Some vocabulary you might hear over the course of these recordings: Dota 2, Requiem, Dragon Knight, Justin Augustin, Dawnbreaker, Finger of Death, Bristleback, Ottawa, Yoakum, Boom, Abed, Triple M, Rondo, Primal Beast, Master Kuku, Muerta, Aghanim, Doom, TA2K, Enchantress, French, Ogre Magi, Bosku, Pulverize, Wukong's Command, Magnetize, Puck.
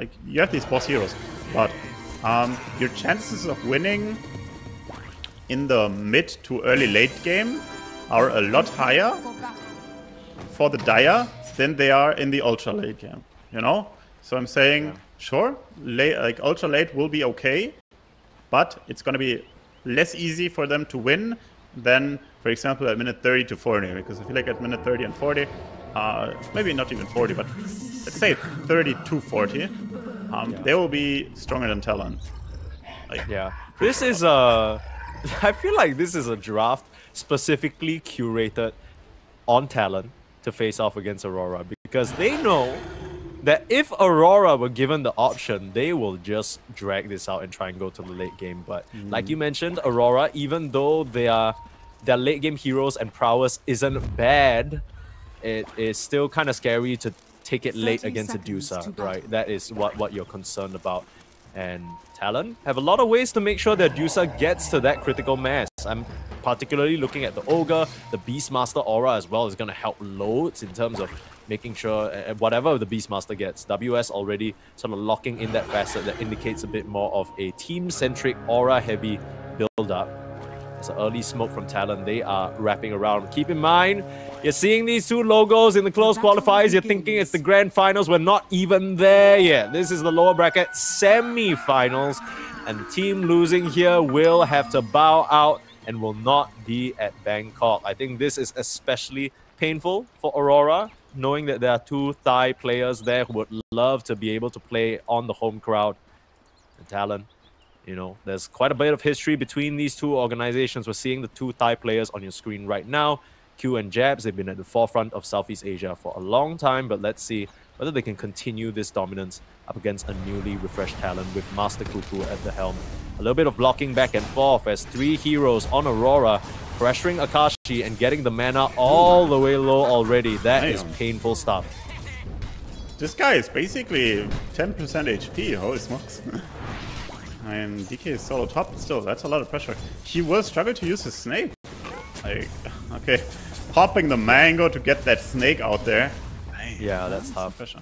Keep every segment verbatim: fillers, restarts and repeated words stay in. Like, you have these boss heroes, but um, your chances of winning in the mid to early late game are a lot higher for the Dire than they are in the ultra late game, you know? So I'm saying, yeah. sure, late, like ultra late will be okay, but it's going to be less easy for them to win than, for example, at minute thirty to forty, because I feel like at minute thirty and forty, uh, maybe not even forty, but let's say thirty to forty, um, yeah. they will be stronger than Talon. Like, yeah, this sure. is a... I feel like this is a draft specifically curated on Talon to face off against Aurora, because they know that if Aurora were given the option, they will just drag this out and try and go to the late game. But mm. like you mentioned, Aurora, even though they are, their late game heroes and prowess isn't bad, it is still kind of scary to take it late against Medusa, right? That is what, what you're concerned about. And Talon have a lot of ways to make sure that Medusa gets to that critical mass. I'm particularly looking at the Ogre, the Beastmaster aura as well is going to help loads in terms of making sure whatever the Beastmaster gets. W S already sort of locking in that facet that indicates a bit more of a team-centric, aura-heavy build-up. It's an early smoke from Talon. They are wrapping around. Keep in mind, you're seeing these two logos in the close qualifiers. You're thinking it's the grand finals. We're not even there yet. This is the lower bracket semi-finals. And the team losing here will have to bow out and will not be at Bangkok. I think this is especially painful for Aurora, knowing that there are two Thai players there who would love to be able to play on the home crowd. And Talon, you know, there's quite a bit of history between these two organizations. We're seeing the two Thai players on your screen right now. Q and Jabs, they've been at the forefront of Southeast Asia for a long time, but let's see whether they can continue this dominance up against a newly refreshed Talon with Master Kuku at the helm. A little bit of blocking back and forth as three heroes on Aurora, pressuring Akashi and getting the mana all the way low already. That Damn. is painful stuff. This guy is basically ten percent H P, holy smokes. And D K is solo top still, that's a lot of pressure. He will struggle to use his snake. Like, okay, popping the mango to get that snake out there. Yeah, that's tough. Pressure.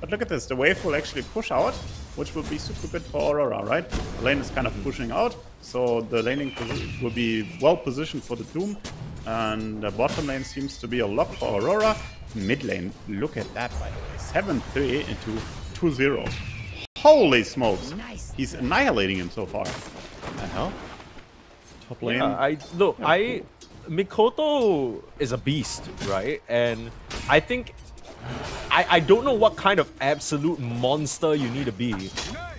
But look at this, the wave will actually push out, which will be super good for Aurora, right? The lane is kind of pushing out, so the laning will be well positioned for the Doom. And the bottom lane seems to be a lock for Aurora. Mid lane, look at that, by the way. seven three into two zero. Holy smokes! Nice. He's annihilating him so far. What the hell? Top lane. Yeah, I, look, yeah, I... Cool. Mikoto is a beast, right? And I think... I, I don't know what kind of absolute monster you need to be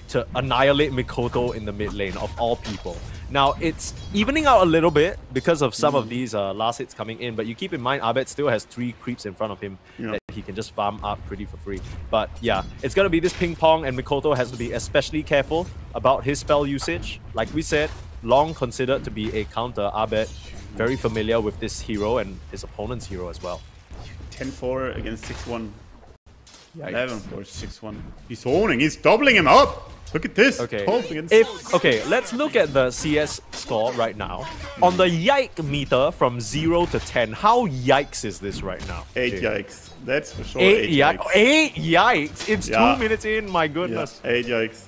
to annihilate Mikoto in the mid lane, of all people. Now, it's evening out a little bit because of some mm. of these uh, last hits coming in, but you keep in mind, Abed still has three creeps in front of him yeah. that he can just farm up pretty for free. But yeah, it's going to be this ping-pong, and Mikoto has to be especially careful about his spell usage. Like we said, long considered to be a counter. Abed, very familiar with this hero and his opponent's hero as well. ten four against six one. eleven four, six one. He's owning, he's doubling him up! Look at this! Okay. If, okay, let's look at the C S score right now. On the yike meter from zero to ten, how yikes is this right now? eight Jay? Yikes. That's for sure. eight, eight yikes. eight yikes! It's yeah. two minutes in, my goodness. Yeah. eight yikes.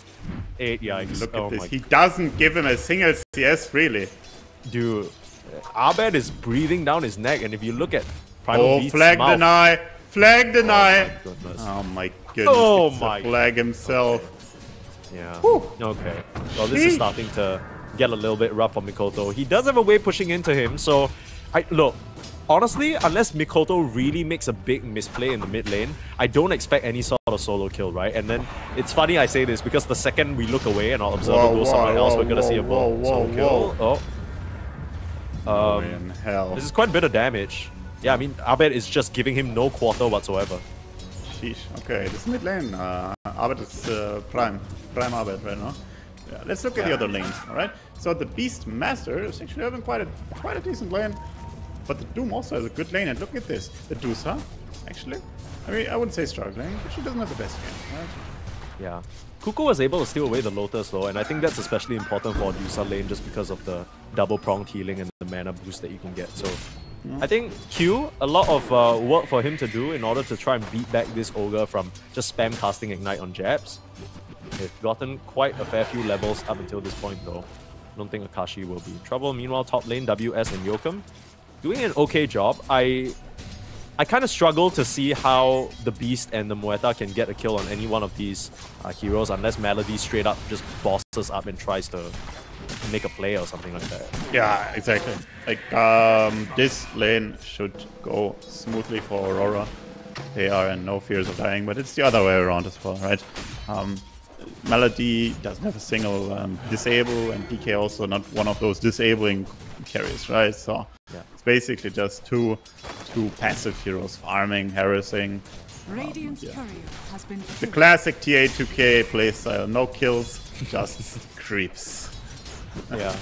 eight yikes. Look oh at this. He doesn't give him a single C S, really. Dude, Abed is breathing down his neck, and if you look at Primal oh, Beast's flag mouth, deny! Flag deny! Oh my goodness. Oh my goodness. Oh my flag himself. Okay. Yeah. Whew. Okay. Well, this is starting to get a little bit rough for Mikoto. He does have a way pushing into him, so I look, honestly, unless Mikoto really makes a big misplay in the mid lane, I don't expect any sort of solo kill, right? And then it's funny I say this because the second we look away and our observer goes somewhere whoa, else, we're gonna whoa, see a whoa, whoa, solo whoa. kill. Oh, um, man, hell. This is quite a bit of damage. Yeah, I mean, Abed is just giving him no quarter whatsoever. Okay, this mid lane, uh, Abed is uh, prime, prime Abed right now. Yeah, let's look at the other lanes, alright? So the Beastmaster is actually having quite a quite a decent lane, but the Doom also has a good lane, and look at this, the Medusa, actually, I mean, I wouldn't say struggling, but she doesn't have the best game, right? Yeah, Kuku was able to steal away the Lotus though, and I think that's especially important for Medusa lane just because of the double pronged healing and the mana boost that you can get, so I think Q, a lot of uh, work for him to do in order to try and beat back this Ogre from just spam casting Ignite on Jabs. They've gotten quite a fair few levels up until this point though. I don't think Akashi will be in trouble. Meanwhile, top lane, W S and Yoakum doing an okay job. I I kind of struggle to see how the Beast and the Muerta can get a kill on any one of these uh, heroes unless Maladie straight up just bosses up and tries to make a play or something like that. Yeah, exactly. Like, um, this lane should go smoothly for Aurora. They are in no fears of dying, but it's the other way around as well, right? Um, Maladie doesn't have a single um, disable, and P K also not one of those disabling carries, right? So yeah. It's basically just two two passive heroes farming, harassing. Radiant's um, yeah. Courier has been the classic T A two K playstyle, no kills, just creeps. Yeah.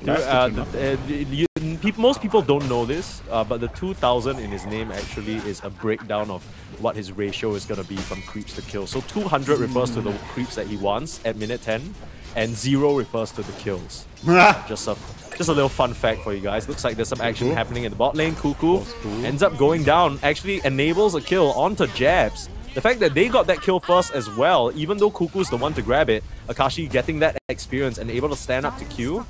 Dude, uh, the, uh, you, pe most people don't know this, uh, but the two thousand in his name actually is a breakdown of what his ratio is going to be from creeps to kills. So two hundred refers mm. to the creeps that he wants at minute ten, and zero refers to the kills. Just a just a little fun fact for you guys. Looks like there's some action Kuku. happening in the bot lane. Kuku ends up going down, actually enables a kill onto Jabs. The fact that they got that kill first as well, even though Kuku's the one to grab it, Akashi getting that experience and able to stand up to Q.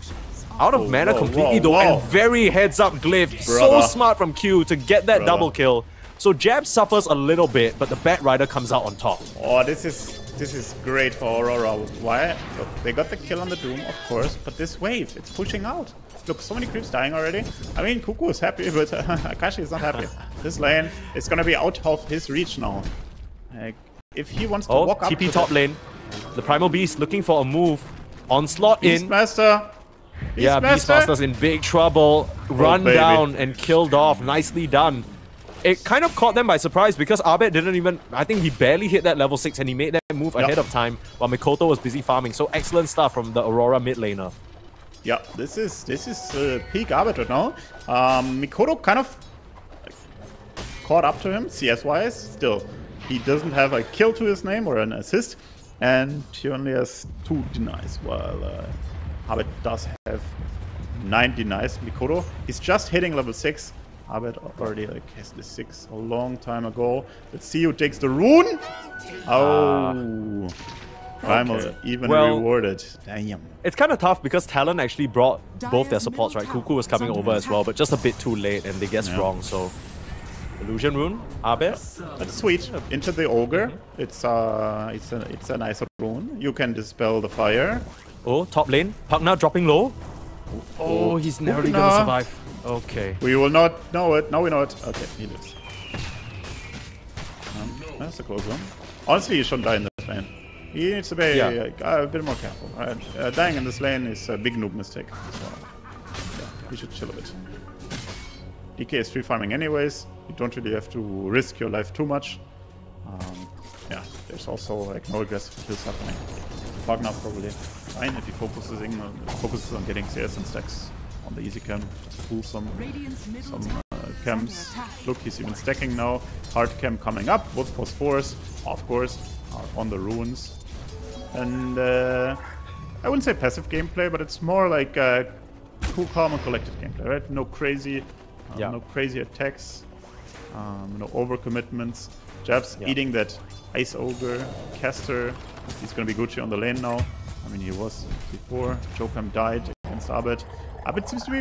Out of oh, mana whoa, completely whoa, whoa. though, and very heads-up glyph. Brother. So smart from Q to get that Brother. double kill. So Jabs suffers a little bit, but the Batrider comes out on top. Oh, this is this is great for Aurora. Why? Look, they got the kill on the Doom, of course, but this wave, it's pushing out. Look, so many creeps dying already. I mean, Kuku is happy, but uh, Akashi is not happy. This lane is gonna be out of his reach now. Like, if he wants to oh, walk up T P to top that. lane. The Primal Beast looking for a move. Onslaught in. Beastmaster. Beastmaster. Yeah, Beastmaster's in big trouble. Run oh, down and killed off. Nicely done. It kind of caught them by surprise because Abed didn't even... I think he barely hit that level six and he made that move yep. ahead of time while Mikoto was busy farming. So excellent stuff from the Aurora mid laner. Yeah, this is this is uh, peak Abed right now. Um, Mikoto kind of caught up to him C S-wise still. He doesn't have a kill to his name or an assist, and he only has two denies, while uh, Abed does have nine denies. Mikoto, he's just hitting level six. Abed already like, has the six a long time ago. Let's see who takes the rune. Oh, Primal okay. even well, rewarded. Damn. It's kind of tough because Talon actually brought both their supports, right? Kuku was coming over as well, but just a bit too late, and they guessed yeah. wrong, so... Illusion rune, Abed. That's sweet. Into the Ogre. Mm-hmm. It's uh, it's a it's a nice rune. You can dispel the fire. Oh, top lane. Pugna dropping low. Oh, oh he's never Pugna. gonna survive. Okay. We will not know it. Now we know it. Okay, he lives. Um, that's a close one. Honestly, he shouldn't die in this lane. He needs to be yeah. like, uh, a bit more careful. Right? Uh, dying in this lane is a big noob mistake. So yeah, he should chill a bit. D K is free farming anyways. You don't really have to risk your life too much. Um, yeah, there's also like no aggressive kills happening. Pugna probably fine if he focuses, in, uh, focuses on getting C S and stacks on the easy cam. Just pull some, some uh, camps. Look, he's even stacking now. Hard cam coming up. Both post fours, of course, uh, on the runes. And uh, I wouldn't say passive gameplay, but it's more like uh, cool, calm, and collected gameplay, right? No crazy. Um, yeah. No crazy attacks, um, no overcommitments. Jabs yeah. eating that Ice Ogre, Caster. He's going to be Gucci on the lane now. I mean, he was before. Yoakum died against Abed. Abed seems to be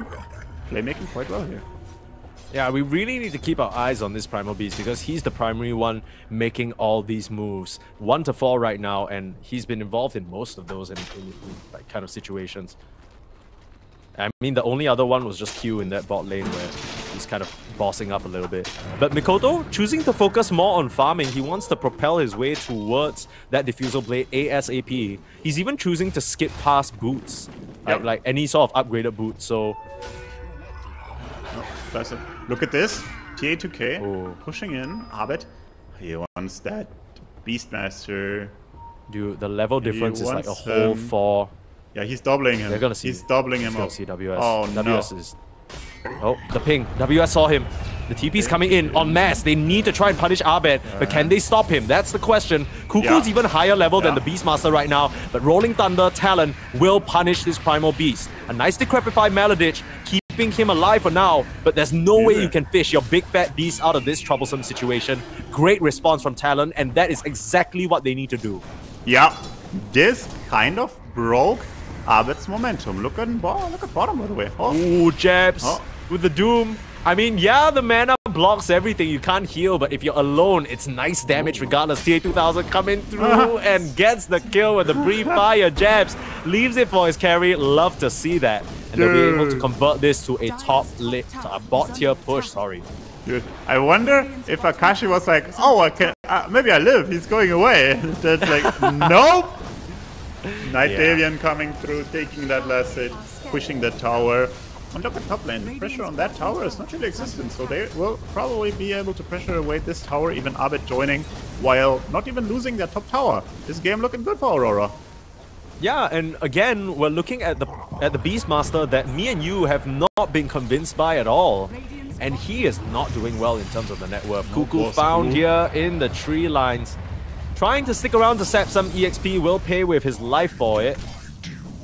playmaking quite well here. Yeah, we really need to keep our eyes on this Primal Beast because he's the primary one making all these moves. One to four right now, and he's been involved in most of those in, in, in like, kind of situations. I mean, the only other one was just Q in that bot lane where he's kind of bossing up a little bit. But Mikoto choosing to focus more on farming. He wants to propel his way towards that Diffusal Blade ASAP. He's even choosing to skip past boots, right? Yep. Like any sort of upgraded boot. So, oh, look at this. T A two K oh. pushing in. Abed. He wants that Beastmaster. Dude, the level difference he is like a whole four. Yeah, he's doubling him. They're gonna see. He's doubling him up. See W S. Oh, W S no. is... Oh, the ping. W S saw him. The T P's coming in en masse. They need to try and punish Abed, but can they stop him? That's the question. Kuku's yeah. even higher level yeah. than the Beastmaster right now, but Rolling Thunder, Talon will punish this Primal Beast. A nice decrepified Maladie, keeping him alive for now, but there's no yeah. way you can fish your big fat beast out of this troublesome situation. Great response from Talon, and that is exactly what they need to do. Yeah, this kind of broke Abed's momentum. Look at, look at bottom, by the way. Oh. Ooh, Jabs oh. with the Doom. I mean, yeah, the mana blocks everything. You can't heal, but if you're alone, it's nice damage regardless. T A two thousand coming through and gets the kill with the brief fire. Jabs leaves it for his carry. Love to see that. And they'll be able to convert this to a top lit, to a bot tier push, sorry. Dude, I wonder if Akashi was like, oh, I can, uh, maybe I live. He's going away. That's like, nope. Night yeah. Alien coming through, taking that last hit, pushing the tower. And look at top lane, the pressure on that tower is not really existent, so they will probably be able to pressure away this tower, even Abed joining, while not even losing their top tower. This game looking good for Aurora. Yeah, and again, we're looking at the at the Beastmaster that me and you have not been convinced by at all. And he is not doing well in terms of the net worth. Kuku found here in the tree lines. Trying to stick around to sap some E X P, will pay with his life for it.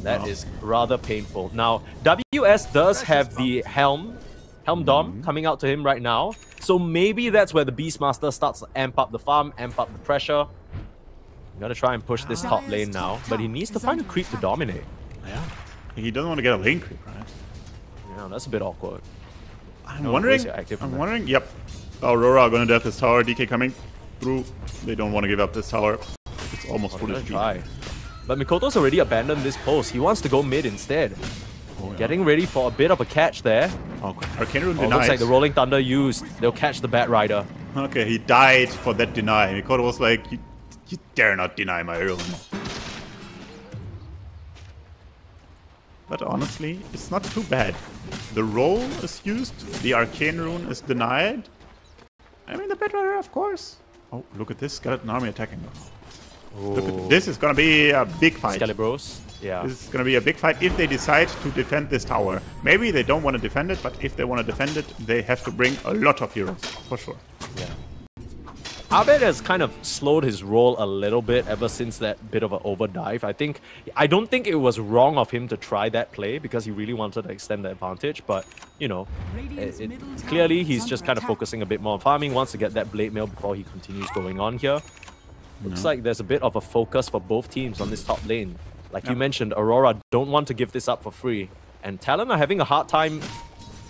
That wow. is rather painful. Now, W S does have the Helm, Helm Dom coming out to him right now. So maybe that's where the Beastmaster starts to amp up the farm, amp up the pressure. I'm going to try and push this top lane now, but he needs to find a creep to dominate. Yeah, he doesn't want to get a lane creep, right? Yeah, that's a bit awkward. I'm no wondering, I'm wondering, yep. Aurora are going to death this tower, D K coming through. They don't want to give up this tower. It's almost oh, full of H P. But Mikoto's already abandoned this post. He wants to go mid instead. Oh, yeah. Getting ready for a bit of a catch there. Okay. Arcane Rune oh, denied. Looks like the Rolling Thunder used. They'll catch the Batrider. Okay, he died for that deny. Mikoto was like, you, you dare not deny my rune. But honestly, it's not too bad. The roll is used. The Arcane Rune is denied. I mean, the Batrider, of course. Oh, look at this Skeleton Army attacking. Look at, this is gonna be a big fight. Skelebros. Yeah. This is gonna be a big fight if they decide to defend this tower. Maybe they don't want to defend it, but if they want to defend it, they have to bring a lot of heroes, for sure. Yeah. Abed has kind of slowed his roll a little bit ever since that bit of an overdive. I think, I don't think it was wrong of him to try that play because he really wanted to extend the advantage, but you know, it, it, clearly he's just kind of focusing a bit more on farming, wants to get that blade mail before he continues going on here. Looks no. like there's a bit of a focus for both teams on this top lane. Like yeah. you mentioned, Aurora don't want to give this up for free. And Talon are having a hard time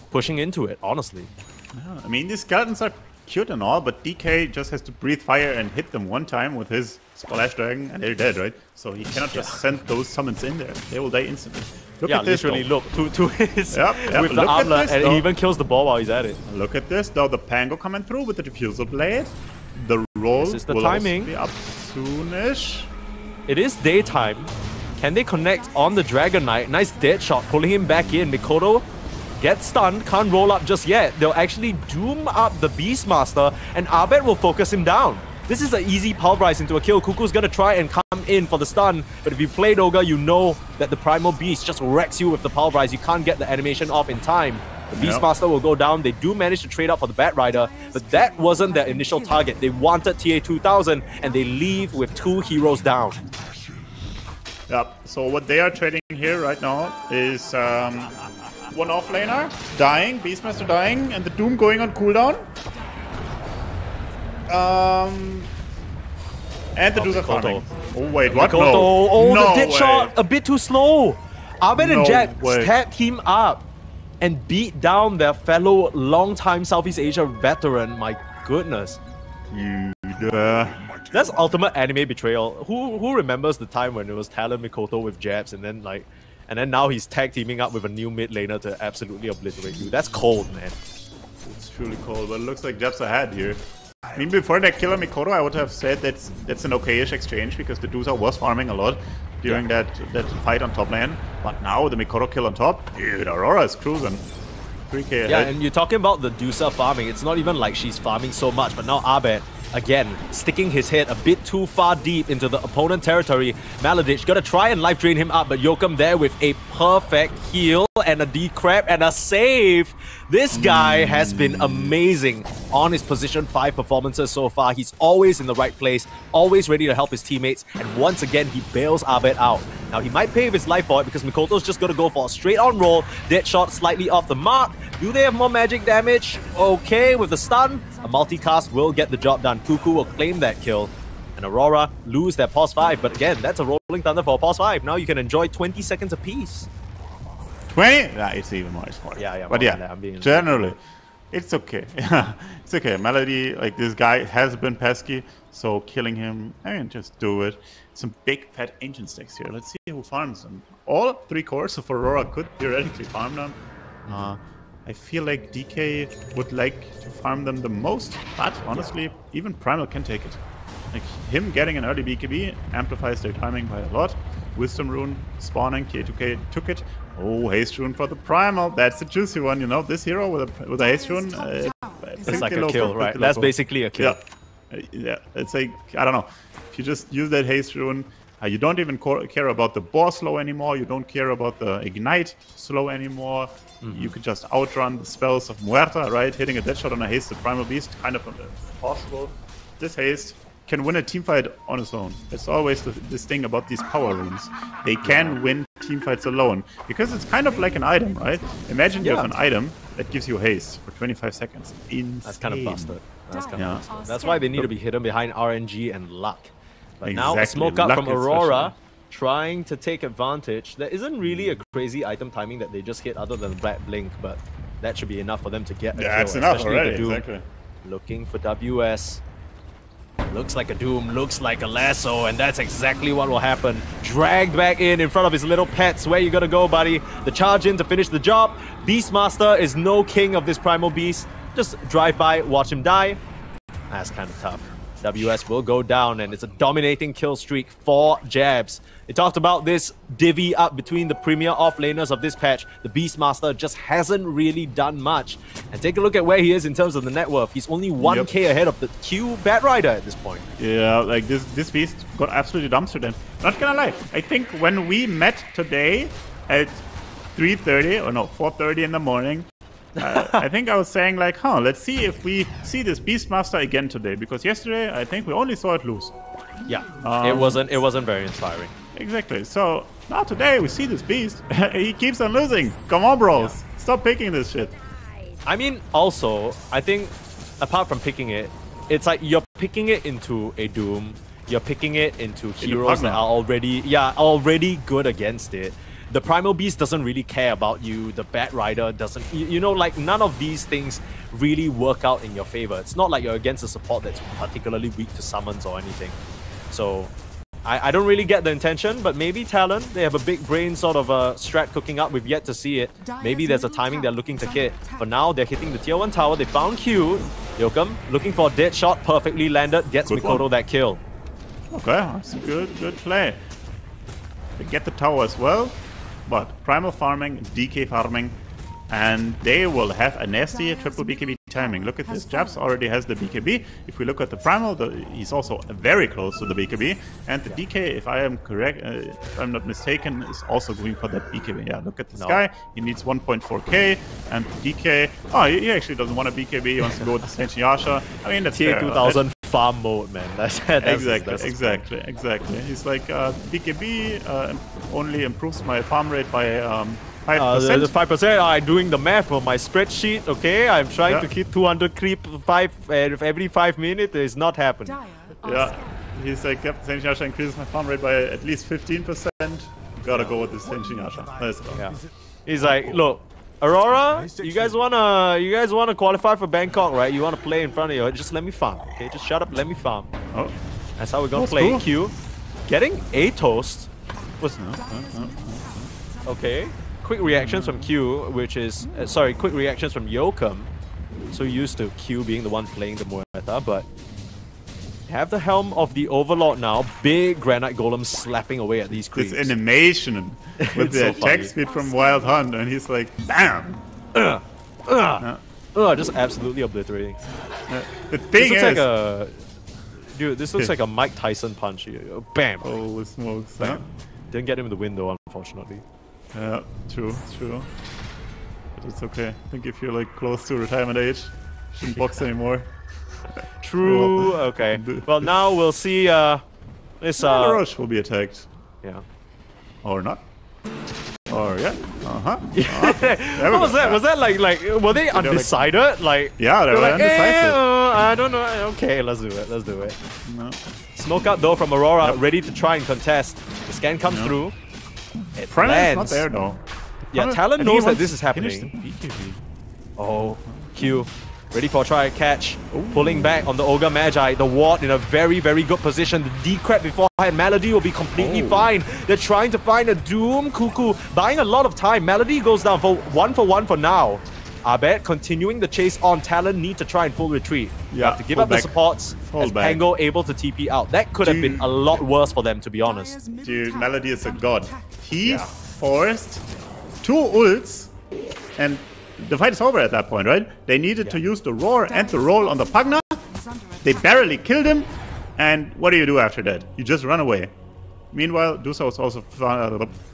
pushing into it, honestly. Yeah. I mean, these skeletons are cute and all, but D K just has to breathe fire and hit them one time with his Splash Dragon, and they're dead, right? So he cannot just yeah. send those summons in there. They will die instantly. Look yeah, at this, literally, though. Look, to, to his, yep, yep. with look the armlet, this, and he even kills the ball while he's at it. Look at this, though, the Pango coming through with the Diffusal Blade. The roll this is the will timing. Be up soonish. It is daytime. Can they connect on the Dragon Knight? Nice dead shot, pulling him back in. Mikoto gets stunned, can't roll up just yet. They'll actually doom up the Beastmaster, and Abed will focus him down. This is an easy pulverize into a kill. Kuku's gonna try and come in for the stun, but if you played Ogre, you know that the Primal Beast just wrecks you with the pulverize. You can't get the animation off in time. The Beastmaster yep. will go down. They do manage to trade up for the Batrider, but that wasn't their initial target. They wanted T A two thousand, and they leave with two heroes down. Yep. So what they are trading here right now is um, one offlaner dying, Beastmaster dying, and the Doom going on cooldown. Um, and the Medusa farming. Oh wait, what? Mikoto. No. Oh, no the ditch way. Shot a bit too slow. Abed no and Jack way. Stabbed him up and beat down their fellow long-time Southeast Asia veteran. My goodness. That's ultimate anime betrayal. Who who remembers the time when it was Talon Mikoto with Jabs, and then like, and then now he's tag teaming up with a new mid laner to absolutely obliterate you. That's cold, man. It's truly cold, but it looks like Jabs ahead here. I mean, before that killer Mikoto, I would have said that's that's an okayish exchange because the Medusa was farming a lot during yeah. that that fight on top lane. But now the Mikoto kill on top, dude, Aurora is cruising. three K ahead. Yeah, and you're talking about the Medusa farming. It's not even like she's farming so much, but now Abed Again, sticking his head a bit too far deep into the opponent territory. Maladie gonna try and life drain him up, but Yoakum there with a perfect heal and a decrap and a save. This guy has been amazing on his position five performances so far. He's always in the right place, always ready to help his teammates, and once again, he bails Abed out. Now, he might pave his life for it because Mikoto's just gonna go for a straight-on roll. Dead shot slightly off the mark. Do they have more magic damage? Okay, with the stun, a multicast will get the job done. Kuku will claim that kill. And Aurora lose their pause five. But again, that's a Rolling Thunder for a pause five. Now you can enjoy twenty seconds apiece. twenty? Yeah, it's even more. It's more. Yeah, yeah. But yeah, that, I'm being generally, like, it's okay. It's okay. Maladie, like, this guy has been pesky. So killing him, I mean, just do it. Some big fat ancient stacks here. Let's see who farms them. All three cores of Aurora could theoretically farm them. Uh, I feel like D K would like to farm them the most, but honestly, yeah, even Primal can take it. Like, him getting an early B K B amplifies their timing by a lot. Wisdom Rune spawning, T A two K took it. Oh, Haste Rune for the Primal. That's a juicy one, you know. This hero with a, with a Haste Rune. Uh, it's like a kill, right? That's basically a kill. Yeah. Uh, yeah, it's like, I don't know. If you just use that Haste Rune, uh, you don't even care about the boss slow anymore. You don't care about the Ignite slow anymore. Mm-hmm. You could just outrun the spells of Muerta, right? Hitting a deadshot on a hasted Primal Beast, kind of impossible. This haste can win a teamfight on its own. It's always the, this thing about these power runes. They can win teamfights alone, because it's kind of like an item, right? Imagine yeah. you have an item that gives you haste for twenty-five seconds. Insane. That's kind of busted. That's, kind yeah. of busted. That's why they need to be hidden behind R N G and luck. But exactly. Now a smoke up luck from Aurora, trying to take advantage. There isn't really a crazy item timing that they just hit other than Black Blink, but that should be enough for them to get a yeah, kill. That's enough already, exactly. Looking for W S. Looks like a Doom, looks like a Lasso, and that's exactly what will happen. Dragged back in in front of his little pets. Where you gonna go, buddy? The charge in to finish the job. Beastmaster is no king of this Primal Beast. Just drive by, watch him die. That's kind of tough. W S will go down, and it's a dominating kill streak for Jabs. They talked about this divvy up between the premier offlaners of this patch. The Beastmaster just hasn't really done much. And take a look at where he is in terms of the net worth. He's only one K yep. ahead of the Q Batrider at this point. Yeah, like this this beast got absolutely dumpstered. And not gonna lie, I think when we met today at three thirty or no four thirty in the morning, uh, I think I was saying like, huh, let's see if we see this Beastmaster again today, because yesterday I think we only saw it lose. Yeah, um, it wasn't it wasn't very inspiring. Exactly. So now today we see this beast. He keeps on losing. Come on, bros, yeah. stop picking this shit. I mean, also I think apart from picking it, it's like you're picking it into a Doom. You're picking it into heroes that are already yeah already good against it. The Primal Beast doesn't really care about you. The Batrider doesn't... You, you know, like, none of these things really work out in your favor. It's not like you're against a support that's particularly weak to summons or anything. So, I, I don't really get the intention, but maybe Talon, they have a big brain sort of a strat cooking up. We've yet to see it. Maybe there's a timing they're looking to hit. For now, they're hitting the tier one tower. They found Q. Yoakum looking for a dead shot. Perfectly landed. Gets good Mikoto one. That kill. Okay, that's a good, good play. They get the tower as well. But Primal farming, D K farming, and they will have a nasty triple B K B timing. Look at this, Jabs already has the B K B. If we look at the Primal, the, he's also very close to the B K B. And the D K, if I am correct, uh, if I'm not mistaken, is also going for that B K B. Yeah, look at this no. guy. He needs one point four K, and D K, oh, he, he actually doesn't want a B K B. He wants to go with the Saint Yasha. I mean, that's T A two thousand. Farm mode, man. That's, that's exactly, his, that's exactly, exactly. He's like uh, B K B uh, only improves my farm rate by um, five percent. Uh, five percent. I'm doing the math for my spreadsheet. Okay, I'm trying yeah. to keep two hundred creep five uh, every five minutes. It's not happening. Yeah, he's like, yep, Saint Yasha increases my farm rate by at least fifteen percent. Gotta go with the Saint Yasha. Nice. Yeah. He's like, look. Aurora, you guys wanna you guys wanna qualify for Bangkok, right? You wanna play in front of you. Just let me farm, okay? Just shut up, let me farm. Oh, that's how we're gonna That's play. Cool. Q, getting a toast. Was no, no, no, no. Okay. Quick reactions from Q, which is uh, sorry, quick reactions from Yoakum. So used to Q being the one playing the Muerta, but have the helm of the Overlord now. Big Granite Golem slapping away at these creeps. This animation with the so attack speed from Wild Hunt, and he's like, BAM! Uh, uh, uh, uh, just absolutely obliterating. Uh, the thing this is... Like a, Dude, this looks like a Mike Tyson punch. Bam! Holy smokes. Bam. Yeah. Didn't get him in the window, unfortunately. Yeah, true, true. But it's okay. I think if you're like close to retirement age, you shouldn't box anymore. True, well, okay. Well, now we'll see. Uh, this uh, yeah, Rush will be attacked. Yeah. Or not. Or yeah. Uh-huh. Uh-huh. What was that? Was that like, like, were they undecided? Like, yeah, they were like, undecided. Eh, uh, I don't know. Okay, let's do it. Let's do it. No. Smoke out though from Aurora, yep. ready to try and contest. The scan comes no. through. It Primal lands. Not there though. Yeah, Talon knows that this is happening. Oh, Q. Ready for a try and catch. Ooh. Pulling back on the Ogre Magi. The ward in a very, very good position. The decrep beforehand. Maladie will be completely oh. fine. They're trying to find a Doom. Kuku buying a lot of time. Maladie goes down for one for one for now. Abed continuing the chase on. Talon need to try and full retreat. Yeah, have to give up back. the supports. Fall as back. Pango able to T P out. That could Dude. have been a lot worse for them, to be honest. Dude, Maladie is a god. He yeah. forced two ults and... the fight is over at that point, right? They needed yeah. to use the roar and the roll on the Pugna. They barely killed him. And what do you do after that? You just run away. Meanwhile, Dusa was also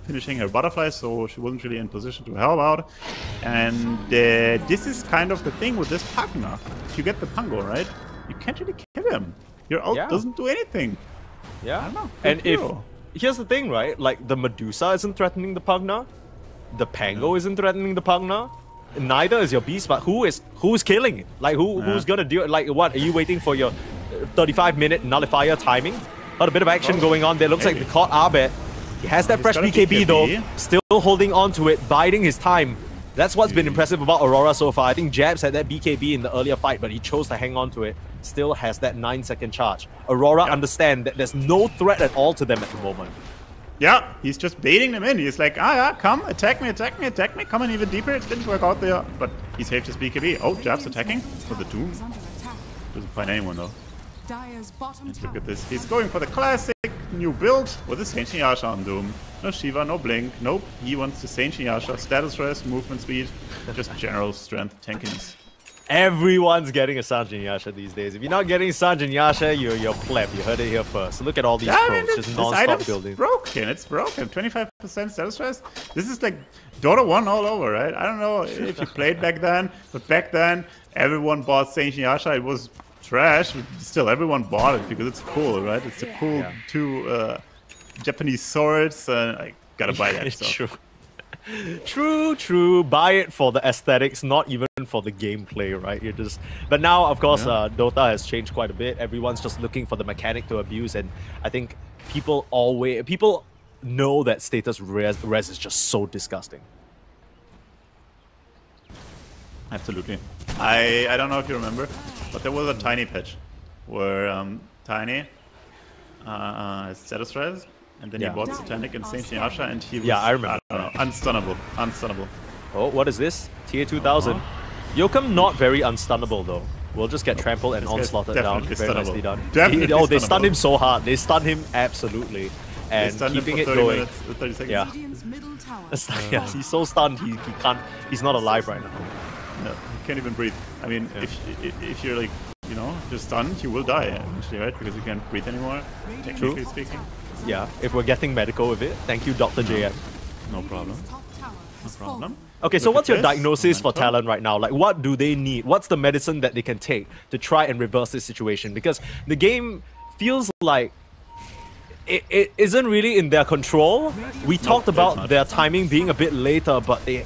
finishing her butterfly, so she wasn't really in position to help out. And uh, this is kind of the thing with this Pugna. If you get the Pango, right? You can't really kill him. Your ult yeah. doesn't do anything. Yeah. I don't know. Good and hero. if... Here's the thing, right? Like, the Medusa isn't threatening the Pugna. The Pango yeah. isn't threatening the Pugna. Neither is your beast, but who is who's killing it? Like who yeah. who's gonna deal? Like what? Are you waiting for your thirty-five minute nullifier timing? Got a bit of action oh, going on there. Looks maybe. like they caught Abed. He has that He's fresh B K B though, still holding on to it, biding his time. That's what's been impressive about Aurora so far. I think Jabs had that B K B in the earlier fight, but he chose to hang on to it. Still has that nine second charge. Aurora yeah. understand that there's no threat at all to them at the moment. Yeah, he's just baiting them in. He's like, ah, yeah, come, attack me, attack me, attack me. Come in even deeper. It didn't work out there. But he saved his B K B. Oh, Jabs attacking for the Doom. Doesn't find anyone, though. Let's look at this. He's going for the classic new build with a Saint Inuyasha on Doom. No Shiva, no Blink. Nope, he wants the Saint Inuyasha. Status rest, movement speed, just general strength, tankiness. Everyone's getting a Saint Inuyasha these days. If you're not getting Saint Inuyasha, you're, you're pleb. You heard it here first. Look at all these yeah, pros, I mean, just non-stop building. It's broken, it's broken. twenty-five percent status stress. This is like Dota one all over, right? I don't know if you played back then, but back then, everyone bought Saint Inuyasha. It was trash, but still, everyone bought it because it's cool, right? It's a cool yeah. two uh, Japanese swords, and I gotta buy that stuff. True. True, true. Buy it for the aesthetics, not even for the gameplay, right? You just. But now, of course, yeah. uh, Dota has changed quite a bit. Everyone's just looking for the mechanic to abuse, and I think people always people know that status res, res is just so disgusting. Absolutely. I I don't know if you remember, but there was a Tiny patch where um, Tiny uh, status res. And then yeah. he bought Satanic and Saint Inuyasha and he was yeah, I remember. I don't know, unstunnable. Unstunnable. Oh, what is this? tier two thousand. Uh-huh. Yoakum not very unstunnable though. We'll just get trampled and onslaughted down. Very stunnable. Nicely done. Definitely he, oh, they stunnable. stunned him so hard. They stunned him absolutely. And keeping it going. Minutes, thirty seconds. Yeah. Oh. yeah. He's so stunned he, he can't he's not alive right now. No, he can't even breathe. I mean yeah. if if you're like, you know, just stunned, you will die eventually, right? Because you can't breathe anymore, technically True. speaking. Yeah, if we're getting medical with it. Thank you, Doctor J M. No problem. No problem. Okay, so Look what's your this. diagnosis Momentum. for Talon right now? Like, what do they need? What's the medicine that they can take to try and reverse this situation? Because the game feels like it, it isn't really in their control. We talked no, about their timing being a bit later, but they...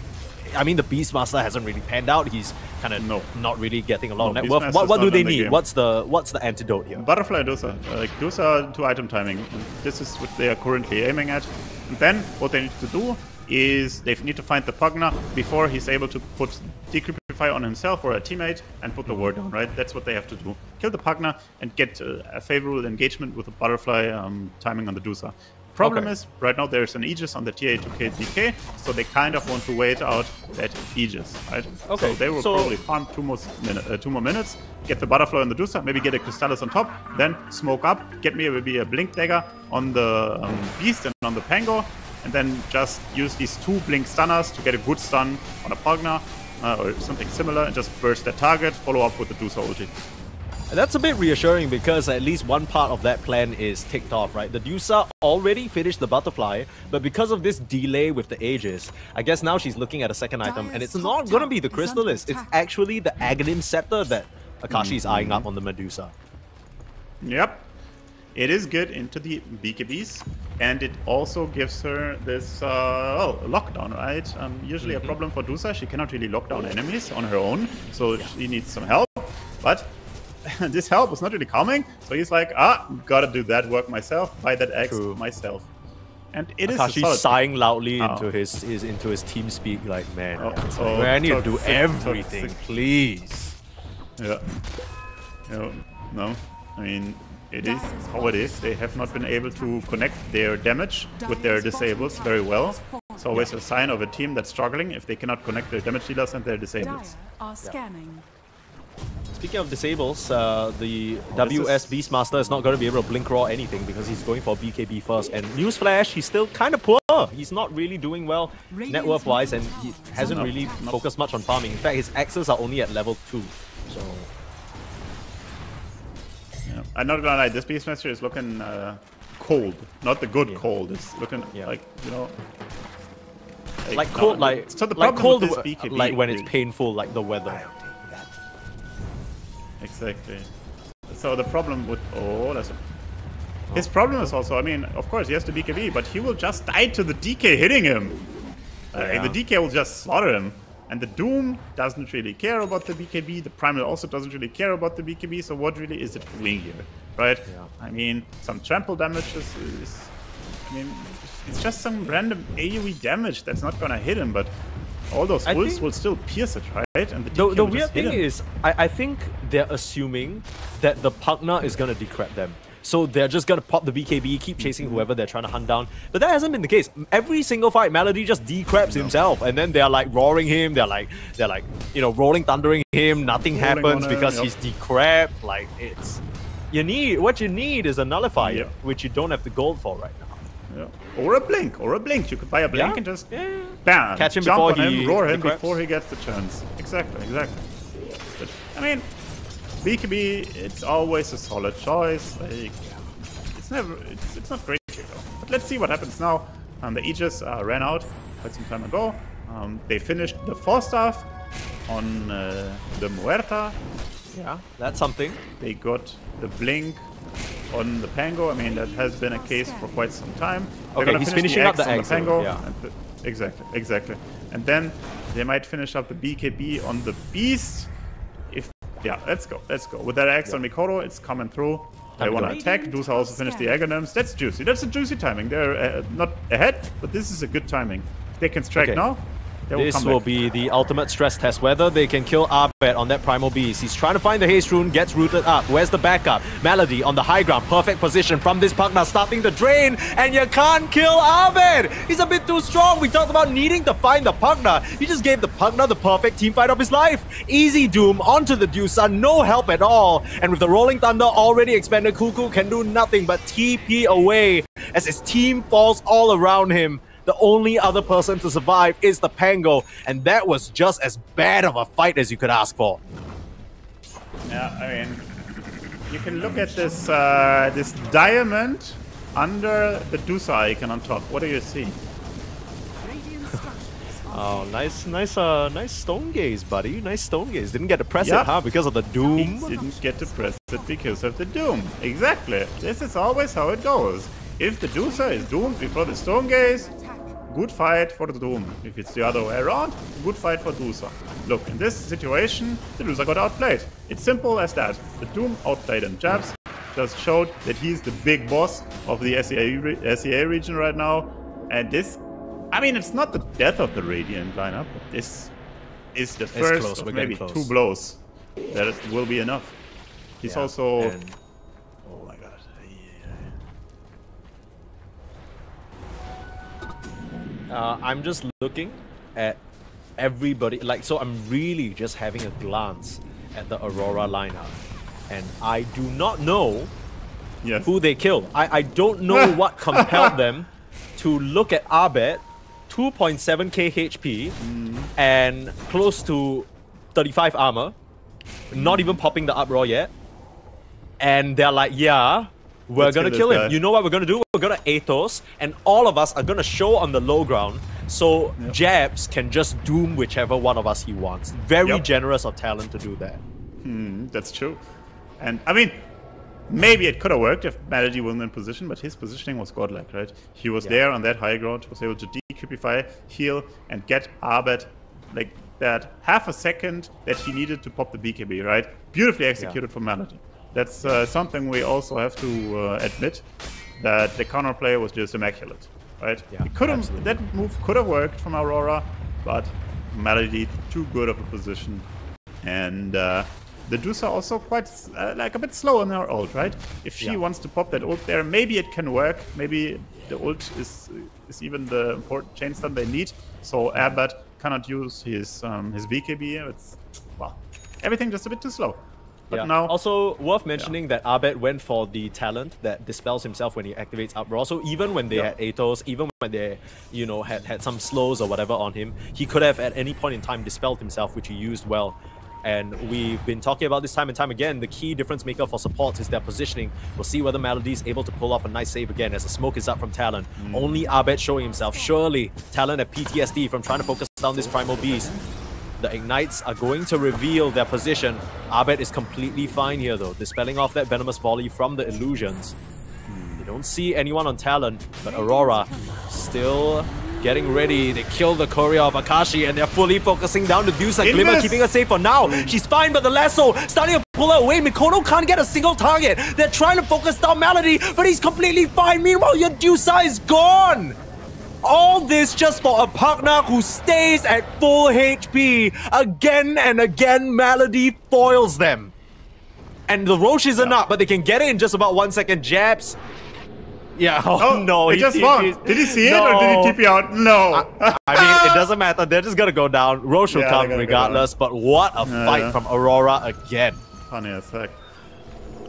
I mean, the Beastmaster hasn't really panned out. He's kind of no. not really getting a lot no, of net worth. What, what do they need? The what's the what's the antidote here? Butterfly Dusa. Like, Dusa two item timing. This is what they are currently aiming at. And then what they need to do is they need to find the Pugna before he's able to put Decryptify on himself or a teammate and put the ward down, right? That's what they have to do. Kill the Pugna and get a favorable engagement with the Butterfly um, timing on the Dusa. Problem okay. is, right now there's an Aegis on the T A two K D K, so they kind of want to wait out that Aegis, right? Okay. So they will so... probably farm two more, uh, two more minutes, get the Butterfly on the Dusa, maybe get a Crystallis on top, then smoke up, get me maybe a Blink Dagger on the um, Beast and on the Pango, and then just use these two Blink Stunners to get a good stun on a Pugna uh, or something similar, and just burst that target, follow up with the Dusa ulti. That's a bit reassuring because at least one part of that plan is ticked off, right? The Medusa already finished the butterfly, but because of this delay with the ages, I guess now she's looking at a second item, and it's not gonna be the Crystallis. It's actually the Aghanim Scepter that Akashi's mm-hmm. eyeing up on the Medusa. Yep. It is good into the B K Bs, and it also gives her this uh, oh, lockdown, right? Um, usually mm-hmm. a problem for Medusa, she cannot really lock down enemies on her own, so yeah. she needs some help. But this help was not really coming, so he's like, ah, gotta do that work myself, buy that axe myself. And it Akashi is Akashi sighing loudly oh. into his is into his team speak, like, man, oh, yeah, oh, like, I need to do everything, toxic. please. Yeah. No, no, I mean, it is how it is. They have not been able to connect their damage with their disables very well. It's always a sign of a team that's struggling if they cannot connect their damage dealers and their disables. Are scanning. Yeah. Speaking of disables, uh, the oh, W S Beastmaster is not going to be able to blink raw anything because he's going for B K B first. And newsflash, he's still kind of poor. He's not really doing well net worth-wise, and he hasn't really focused much on farming. In fact, his axes are only at level two. So... Yeah. I'm not gonna lie, this Beastmaster is looking uh, cold. Not the good yeah. cold, it's looking yeah. like, you know... Like, like cold, no, like, so the like cold with this B K B, like when it's painful, like the weather. Exactly. So the problem with... Oh, that's... A, his problem is also, I mean, of course, he has the B K B, but he will just die to the D K hitting him. Uh, yeah. The D K will just slaughter him. And the Doom doesn't really care about the B K B, the Primal also doesn't really care about the B K B, so what really is it doing here, right? Yeah. I mean, some trample damage is, is... I mean, it's just some random AoE damage that's not gonna hit him, but all those wolves will still pierce it, right? And the, the, the weird thing him. is, I, I think they're assuming that the Pugna is gonna decrep them. So they're just gonna pop the B K B, keep chasing whoever they're trying to hunt down. But that hasn't been the case. Every single fight, Maladie just decraps no. himself, and then they're like roaring him. They're like, they're like, you know, rolling thundering him. Nothing rolling happens because him, yep. he's decrapped. Like it's, you need what you need is a nullifier, yep. which you don't have the gold for right now. Yeah. Or a blink, or a blink. You could buy a blink yeah. and just yeah. bam, catch him jump before on he him, roar him decraps. before he gets the chance. Exactly, exactly. But, I mean. B K B, it's always a solid choice. Like, it's never, it's, it's not great though. But let's see what happens now. Um, the Aegis uh, ran out quite some time ago. Um, they finished the four staff on uh, the Muerta. Yeah, that's something. They got the blink on the Pango. I mean, that has been a case for quite some time. They're okay, he's finish finishing the up the X on the Pango. Yeah. The, exactly, exactly. And then they might finish up the B K B on the Beast. Yeah, let's go, let's go. With that axe yeah. on Mikoto, it's coming through. They want to attack. Medusa also finished the Aghanims. That's juicy. That's a juicy timing. They're uh, not ahead, but this is a good timing. If they can strike okay. now, they will this come This will back. be the ultimate stress test, whether they can kill Abed on that Primal Beast. He's trying to find the Haste Rune, gets rooted up. Where's the backup? Maladie on the high ground. Perfect position from this Pugna, starting the drain, and you can't kill Abed! He's a bit too strong. We talked about needing to find the Pugna. He just gave the Pugna the perfect team fight of his life. Easy Doom onto the Medusa, no help at all. And with the Rolling Thunder already expanded, Kuku can do nothing but T P away as his team falls all around him. The only other person to survive is the Pango, and that was just as bad of a fight as you could ask for. Yeah, I mean, you can look at this uh, this diamond under the Medusa icon on top. What do you see? Oh, nice, nice, uh, nice stone gaze, buddy. Nice stone gaze. Didn't get to press yep. it, huh? Because of the Doom. He didn't get to press it because of the Doom. Exactly. This is always how it goes. If the Medusa is doomed before the Storm Gaze, good fight for the Doom. If it's the other way around, good fight for Medusa. Look, in this situation, the Medusa got outplayed. It's simple as that. The Doom outplayed him. Jabs just showed that he's the big boss of the S E A region right now. And this, I mean, it's not the death of the Radiant lineup, but this is the first close, of maybe close. two blows that will be enough. He's yeah, also... And Uh, I'm just looking at everybody, like, so I'm really just having a glance at the Aurora lineup, and I do not know yes. who they killed. I, I don't know what compelled them to look at Abed, two point seven K H P, mm. and close to thirty-five armor, not even popping the uproar yet, and they're like, yeah, we're Let's gonna kill, kill him. You know what we're gonna do? We're gonna Atos, and all of us are gonna show on the low ground, so yep. Jabs can just doom whichever one of us he wants. Very yep. generous of Talon to do that. Hmm, that's true. And I mean, maybe it could have worked if Maladie wasn't in position, but his positioning was godlike, right? He was yeah. there on that high ground, was able to decreepify, heal, and get Abed like that half a second that he needed to pop the B K B, right? Beautifully executed yeah. for Maladie. That's uh, something we also have to uh, admit, that the counterplay was just immaculate, right? Yeah, it could have, that move could have worked from Aurora, but Maladie too good of a position. And uh, the Medusa also quite, uh, like, a bit slow on her ult, right? If she yeah. wants to pop that ult there, maybe it can work. Maybe the ult is is even the important chain stun they need. So Abed cannot use his um, his B K B. It's, well, everything just a bit too slow. But yeah. now, also worth mentioning yeah. that Abed went for the talent that dispels himself when he activates Uproar. So even when they yeah. had Atos, even when they, you know, had, had some slows or whatever on him, he could have at any point in time dispelled himself, which he used well. And we've been talking about this time and time again, the key difference maker for supports is their positioning. We'll see whether Maladie is able to pull off a nice save again as the smoke is up from Talon. Mm. Only Abed showing himself. Surely Talon at P T S D from trying to focus down this Primal Beast. The Ignites are going to reveal their position. Abed is completely fine here though, dispelling off that Venomous Volley from the Illusions. Mm. They don't see anyone on Talon, but Aurora still getting ready. They kill the courier of Akashi and they're fully focusing down the Medusa. Glimmer keeping her safe for now. She's fine, but the lasso starting to pull her away. Mikoto can't get a single target. They're trying to focus down Maladie, but he's completely fine. Meanwhile, your Medusa is gone. All this just for a partner who stays at full H P. Again and again, Maladie foils them. And the Roshes are not, but they can get it in just about one second. Jabs. Yeah, oh, oh no. He, he just won. Did he see no. it or did he T P out? No. I, I mean, it doesn't matter. They're just going to go down. Roche will yeah, come regardless. But what a yeah. fight from Aurora again. Funny as heck.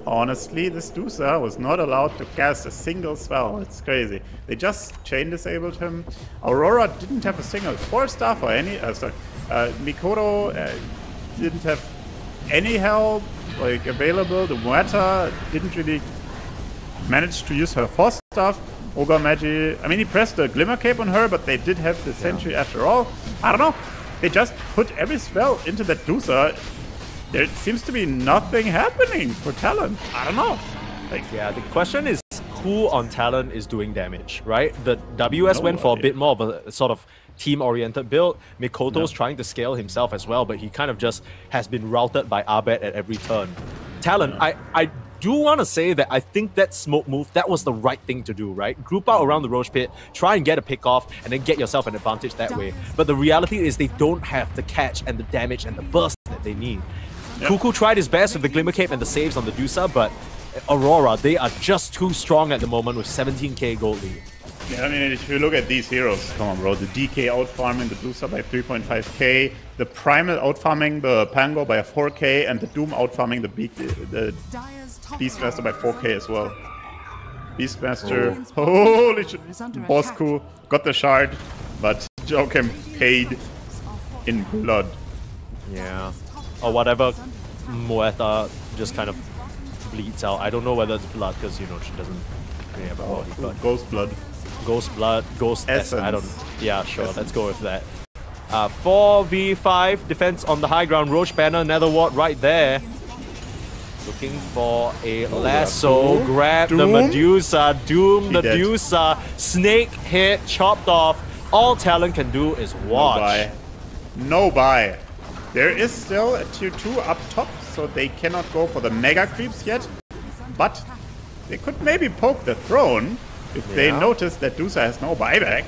Honestly, this Medusa was not allowed to cast a single spell. It's crazy. They just chain disabled him. Aurora didn't have a single four staff or any. Uh, sorry. Uh, Mikoto uh, didn't have any help like available. The Muerta didn't really managed to use her force stuff. Ogre Magi, I mean, he pressed the Glimmer Cape on her, but they did have the Sentry yeah. after all. I don't know. They just put every spell into that Medusa. There seems to be nothing happening for Talon. I don't know. Like, yeah, the question is who on Talon is doing damage, right? The W S no went for idea. a bit more of a sort of team-oriented build. Mikoto's no. trying to scale himself as well, but he kind of just has been routed by Abed at every turn. Talon, yeah. I... I do want to say that I think that smoke move, that was the right thing to do, right? Group out around the Roche Pit, try and get a pick off, and then get yourself an advantage that way. But the reality is they don't have the catch and the damage and the burst that they need. Yep. Kuku tried his best with the Glimmer Cape and the saves on the Medusa, but Aurora, they are just too strong at the moment with seventeen K gold lead. Yeah, I mean, if you look at these heroes, come on, bro. The D K outfarming the Medusa by three point five K, the Primal outfarming the Pango by four K, and the Doom outfarming the, Be the Beastmaster by four K as well. Beastmaster, oh. holy shit. Bosku got the shard, but Yoakum paid in blood. Yeah, or whatever Moeta just kind of bleeds out. I don't know whether it's blood, because, you know, she doesn't care about body, but ghost blood. Ghost blood, ghost essence. I don't. Yeah, sure. Essence. Let's go with that. Uh, four v five defense on the high ground. Roche banner, Nether Ward right there. Looking for a oh, lasso. Yeah. Grab Doom? the Medusa. Doom the Medusa. Snake head chopped off. All Talon can do is watch. No buy. No buy. There is still a tier two up top, so they cannot go for the mega creeps yet. But they could maybe poke the throne. If yeah. they notice that Medusa has no buyback,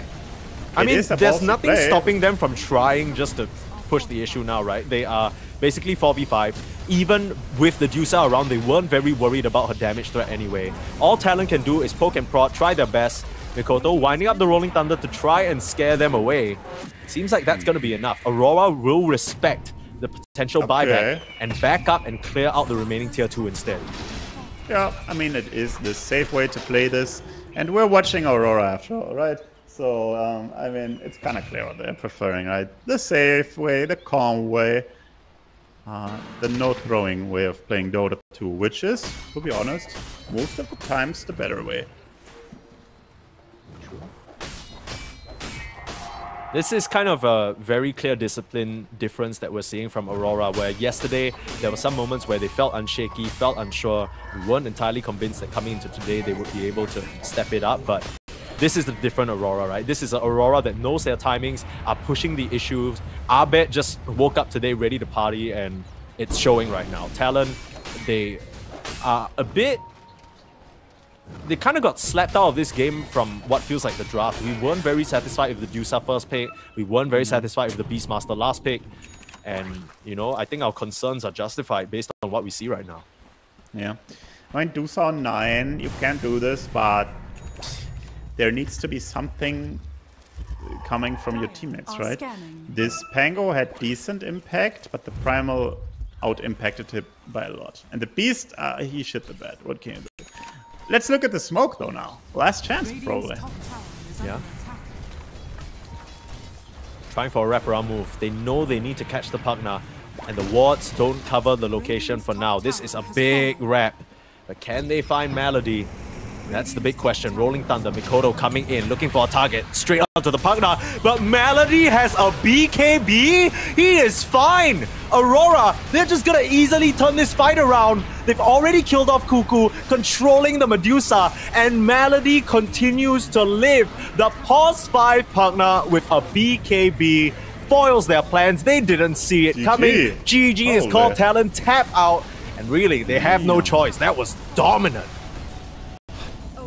I mean, there's nothing stopping them from trying just to push the issue now, right? They are basically four v five. Even with the Medusa around, they weren't very worried about her damage threat anyway. All Talon can do is poke and prod, try their best. Mikoto winding up the Rolling Thunder to try and scare them away. Seems like that's going to be enough. Aurora will respect the potential okay. buyback and back up and clear out the remaining tier two instead. Yeah, I mean, it is the safe way to play this. And we're watching Aurora after all, right? So, um, I mean, it's kind of clear what they're preferring, right? The safe way, the calm way. uh, the no-throwing way of playing Dota two, which is, to be honest, most of the times the better way. This is kind of a very clear discipline difference that we're seeing from Aurora, where yesterday there were some moments where they felt unshaky, felt unsure, weren't entirely convinced that coming into today they would be able to step it up, but this is the different Aurora, right? This is an Aurora that knows their timings, are pushing the issues. Abed just woke up today ready to party, and it's showing right now. Talon, they are a bit... they kind of got slapped out of this game from what feels like the draft. We weren't very satisfied with the Medusa first pick. We weren't very satisfied with the Beastmaster last pick. And, you know, I think our concerns are justified based on what we see right now. Yeah. I mean, Medusa on nine, you can't do this, but there needs to be something coming from your teammates, right? Scanning. This Pango had decent impact, but the Primal out-impacted him by a lot. And the Beast, uh, he shit the bed. What can you do? Let's look at the smoke though now. Last chance, probably. Yeah. Trying for a wraparound move. They know they need to catch the Pugna, and the wards don't cover the location for now. This is a big wrap. But can they find Maladie? That's the big question. Rolling Thunder, Mikoto coming in, looking for a target. Straight up to the Pugna, but Maladie has a B K B? He is fine! Aurora, they're just gonna easily turn this fight around. They've already killed off Kuku, controlling the Medusa, and Maladie continues to live. The pause five Pugna with a B K B foils their plans. They didn't see it G G. Coming. G G oh, is called man. Talon, tap out, and really, they have no choice. That was dominant.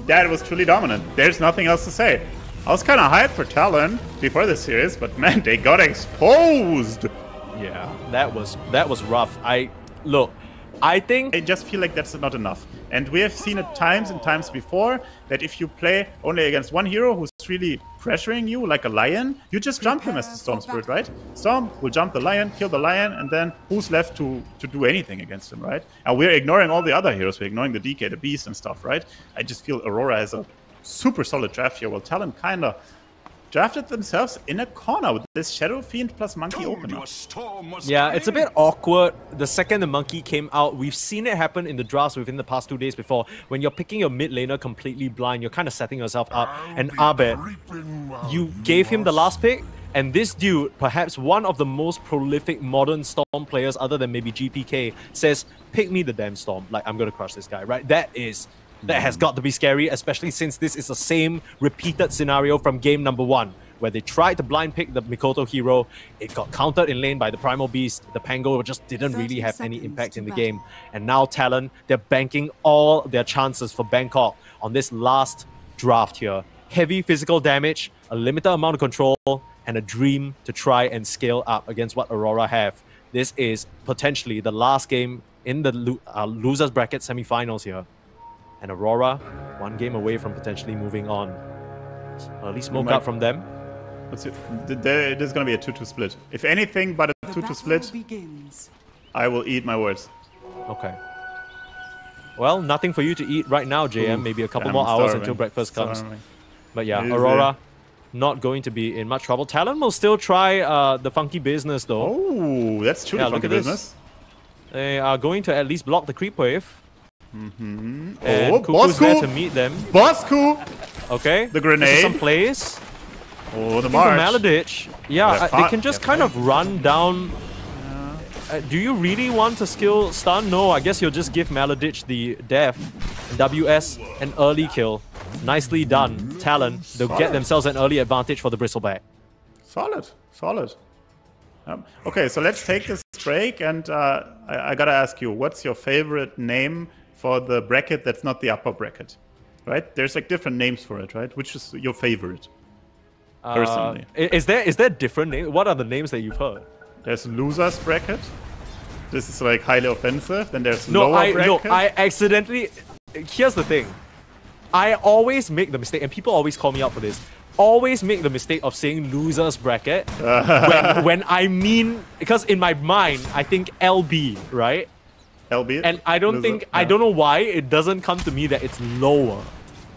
That was truly dominant. There's nothing else to say. I was kind of hyped for Talon before the series, but man, they got exposed. Yeah, that was that was rough. I look, I think I just feel like that's not enough. And we have seen it times and times before that if you play only against one hero who's really pressuring you like a lion, you just jump him as the Storm Spirit, right? Storm will jump the lion, kill the lion, and then who's left to, to do anything against him, right? And we're ignoring all the other heroes. We're ignoring the D K, the Beast and stuff, right? I just feel Aurora has a super solid draft here. Well, Talon kind of drafted themselves in a corner with this Shadow Fiend plus Monkey opener. Yeah, it's a bit awkward. The second the Monkey came out, we've seen it happen in the drafts within the past two days before. When you're picking your mid laner completely blind, you're kind of setting yourself up. And Abed, you gave him the last pick, and this dude, perhaps one of the most prolific modern Storm players other than maybe G P K, says, pick me the damn Storm. Like, I'm going to crush this guy, right? That is... that has got to be scary, especially since this is the same repeated scenario from game number one, where they tried to blind pick the Mikoto hero. It got countered in lane by the Primal Beast. The Pango just didn't really have any impact in the game. And now Talon, they're banking all their chances for Bangkok on this last draft here. Heavy physical damage, a limited amount of control, and a dream to try and scale up against what Aurora have. This is potentially the last game in the lo uh, losers bracket semifinals here. And Aurora, one game away from potentially moving on. Well, at least smoke might... up from them. Let's see. There's going to be a two two split. If anything but a two two split, begins. I will eat my words. Okay. Well, nothing for you to eat right now, J M. Ooh, maybe a couple more hours starving. Until breakfast comes. Starving. But yeah, Easy. Aurora, not going to be in much trouble. Talon will still try uh, the funky business, though. Oh, that's true, yeah, the funky business. They are going to at least block the creep wave. Mm-hmm. And oh, Kuku's Bosku. There to meet them. Bosku! Okay. The grenade. Some plays. Oh, the march. The Maladich. Yeah, uh, they can just kind of run down. Yeah. Uh, do you really want to skill stun? No, I guess you'll just give Maladich the death. W S, an early kill. Nicely done. Talon. They'll solid. Get themselves an early advantage for the Bristleback. Solid. Solid. Um, okay, so let's take this break. And uh, I, I gotta ask you, what's your favorite name for the bracket that's not the upper bracket, right? There's like different names for it, right? Which is your favorite, uh, personally? Is there is there different names? What are the names that you've heard? There's losers bracket. This is like highly offensive. Then there's no, lower I, bracket. No, I accidentally... Here's the thing. I always make the mistake, and people always call me out for this. Always make the mistake of saying losers bracket when, when I mean... Because in my mind, I think L B, right? L B? And I don't loser. think, yeah. I don't know why it doesn't come to me that it's lower.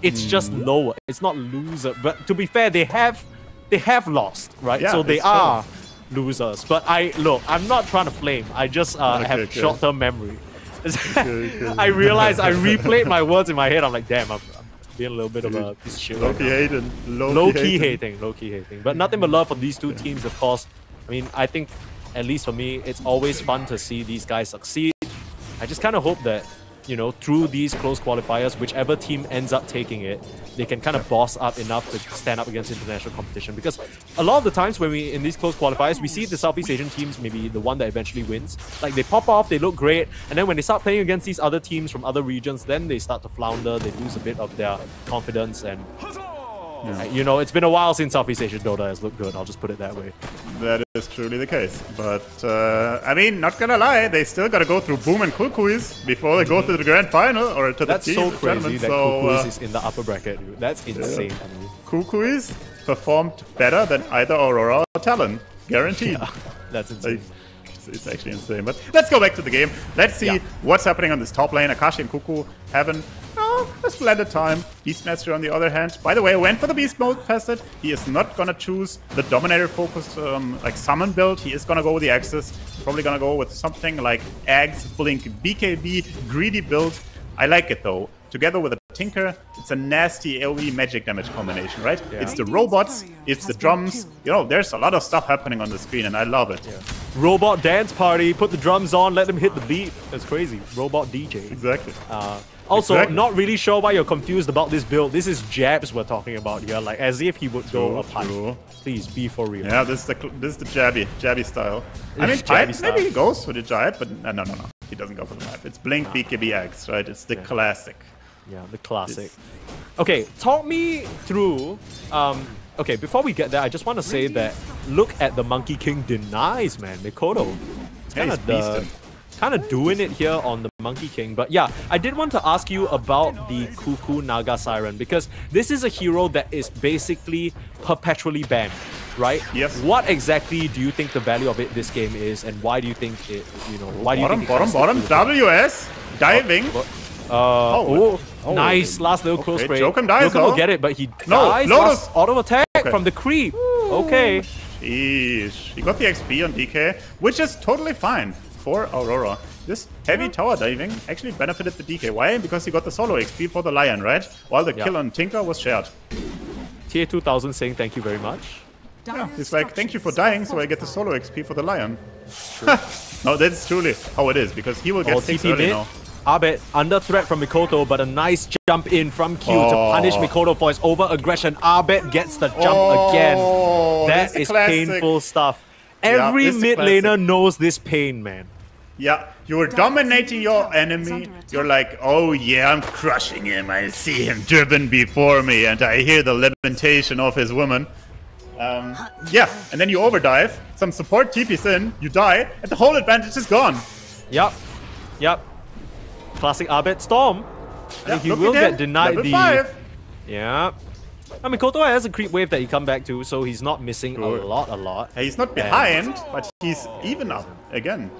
It's mm. just lower. It's not loser. But to be fair, they have, they have lost, right? Yeah, so they are losers. But I look, I'm not trying to flame. I just uh, okay, have okay. short-term memory. okay, okay. I realized I replayed my words in my head. I'm like, damn, I'm, I'm being a little bit of a piece of shit. Low-key right hating. Low-key low hating. hating. Low-key hating. But nothing but love for these two yeah. teams, of course. I mean, I think, at least for me, it's always fun to see these guys succeed. I just kind of hope that, you know, through these close qualifiers, whichever team ends up taking it, they can kind of boss up enough to stand up against international competition. Because a lot of the times when we in these close qualifiers, we see the Southeast Asian teams, maybe the one that eventually wins. Like, they pop off, they look great, and then when they start playing against these other teams from other regions, then they start to flounder, they lose a bit of their confidence, and... Yeah. You know, it's been a while since Southeast Asian Dota has looked good, I'll just put it that way. That is truly the case. But, uh, I mean, not gonna lie, they still gotta go through Boom and Kuku's before they go to the Grand Final or to the That's so crazy that so, Kuku's uh, is in the upper bracket, dude. That's insane yeah. to me. Kuku's performed better than either Aurora or Talon. Guaranteed. Yeah, that's insane. Like, it's, it's actually insane. But let's go back to the game. Let's see yeah. what's happening on this top lane. Akashi and Kuku haven't... Oh, a splendid time. Beastmaster, on the other hand, by the way, went for the Beast Mode facet. He is not gonna choose the Dominator focused um, like summon build. He is gonna go with the Axis. Probably gonna go with something like Ags, Blink, B K B, greedy build. I like it though. Together with a Tinker, it's a nasty AoE magic damage combination, right? Yeah. It's the robots, it's the drums. You know, there's a lot of stuff happening on the screen, and I love it. Yeah. Robot dance party. Put the drums on. Let them hit the beat. That's crazy. Robot D J. Exactly. Uh, Also, exactly. not really sure why you're confused about this build. This is Jabs we're talking about here, like as if he would true, go up high. Please, be for real. Yeah, this is the, this is the Jabby, Jabby style. It's I mean, Jabby style. Maybe he goes for the Jive, but no, no, no, no. He doesn't go for the Jive. It's Blink, nah. B K B X, right? It's the yeah. classic. Yeah, the classic. It's... Okay, talk me through... Um, okay, before we get there, I just want to say that look at the Monkey King denies, man. Mikoto. It's kind of yeah, the... Kind of doing it here on the Monkey King. But yeah, I did want to ask you about the Kuku Naga Siren, because this is a hero that is basically perpetually banned, right? Yes. What exactly do you think the value of it this game is, and why do you think it, you know, why do you bottom, think it bottom, bottom, W S, diving. Oh, uh, oh, oh, nice, last little close okay. break. Yoakum dies, Yoakum will get it, but he no, dies. Lotus. Auto attack okay. from the creep. Okay. Sheesh. He got the X P on D K, which is totally fine. For Aurora, this heavy tower diving actually benefited the D K. Why? Because he got the solo X P for the Lion, right? While the yeah. kill on Tinker was shared. T A two thousand saying thank you very much. Yeah, he's like, thank you for dying, so I get the solo X P for the Lion. No, that's truly how it is, because he will get six early now. Abed under threat from Mikoto, but a nice jump in from Q oh. to punish Mikoto for his over-aggression. Abed gets the jump oh, again. That is classic. Painful stuff. Every yeah, mid laner knows this pain, man. Yeah, you were dominating your enemy, you're like, oh yeah, I'm crushing him, I see him driven before me, and I hear the lamentation of his woman. Um, yeah, and then you overdive, some support T P's in, you die, and the whole advantage is gone. Yep, yep. Classic Abed Storm. I yep, think he will get denied the... Five. Yeah. I mean, Koto has a creep wave that he come back to, so he's not missing Good. a lot, a lot. Hey, he's not behind, and... but he's even up again.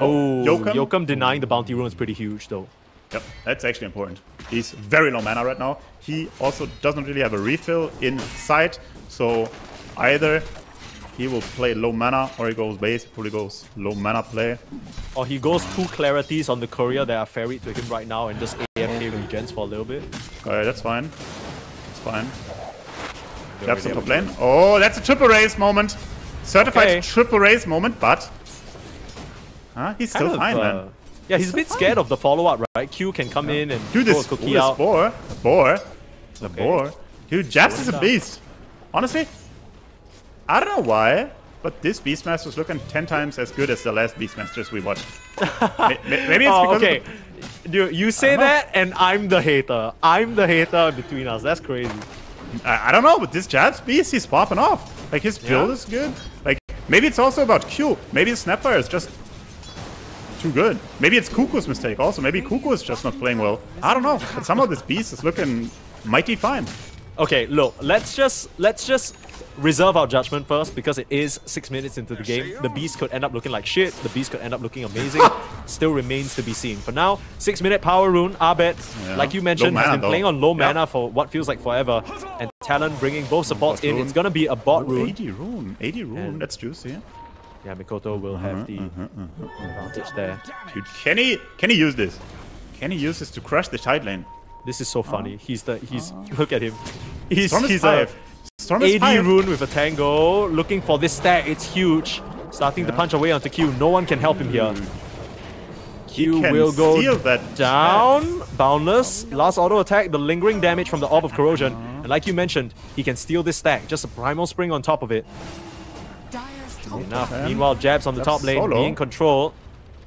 Oh, Yoakum. Yoakum denying the bounty rune is pretty huge, though. Yep, that's actually important. He's very low mana right now. He also doesn't really have a refill in sight, so either he will play low mana or he goes base. He probably goes low mana play. Or he goes two clarities on the courier that are ferried to him right now and just A F K regens for a little bit. Alright, that's fine. That's fine. Jabs on top lane. Oh, that's a triple raise moment. Certified okay. triple raise moment, but... Huh? He's kind still of, fine, uh, man. Yeah, he's, he's a bit fine. scared of the follow-up, right? Q can come yeah. in and do this cookie ooh, out. Boar. A boar. A okay. boar. Dude, Jabs is a beast. Honestly, I don't know why, but this Beastmaster is looking ten times as good as the last Beastmasters we watched. Maybe it's oh, because okay. the... Dude, you say that and I'm the hater. I'm the hater between us. That's crazy. I, I don't know, but this Jabs beast, he's popping off. Like, his build yeah. is good. Like, maybe it's also about Q. Maybe his Snapfire is just... too good. Maybe it's Kuku's mistake also. Maybe Kuku is just not playing well. I don't know. But somehow this beast is looking mighty fine. Okay, look, let's just let's just reserve our judgment first, because it is six minutes into the game. The beast could end up looking like shit. The beast could end up looking amazing. Still remains to be seen. For now, six minute power rune. Abed, yeah. like you mentioned, has been though. playing on low yeah. mana for what feels like forever, and Talon bringing both supports in. Rune. It's going to be a bot Ooh, rune. eighty rune. eighty rune. And that's juicy. Yeah, Mikoto will uh-huh, have the uh-huh, uh-huh. advantage there. Dude, can he, can he use this? Can he use this to crush the side lane? This is so funny. Oh. He's the... He's... Oh. Look at him. He's... Storm he's five. A Storm eighty five. rune with a tango. Looking for this stack. It's huge. Starting yeah. to punch away onto Q. No one can help him here. Q he will go that down. Chance. Boundless. Last auto attack. The lingering damage from the Orb of Corrosion. Uh-huh. And like you mentioned, he can steal this stack. Just a Primal Spring on top of it. Enough. Ten. Meanwhile, Jabs on the That's top lane. Solo. Being controlled.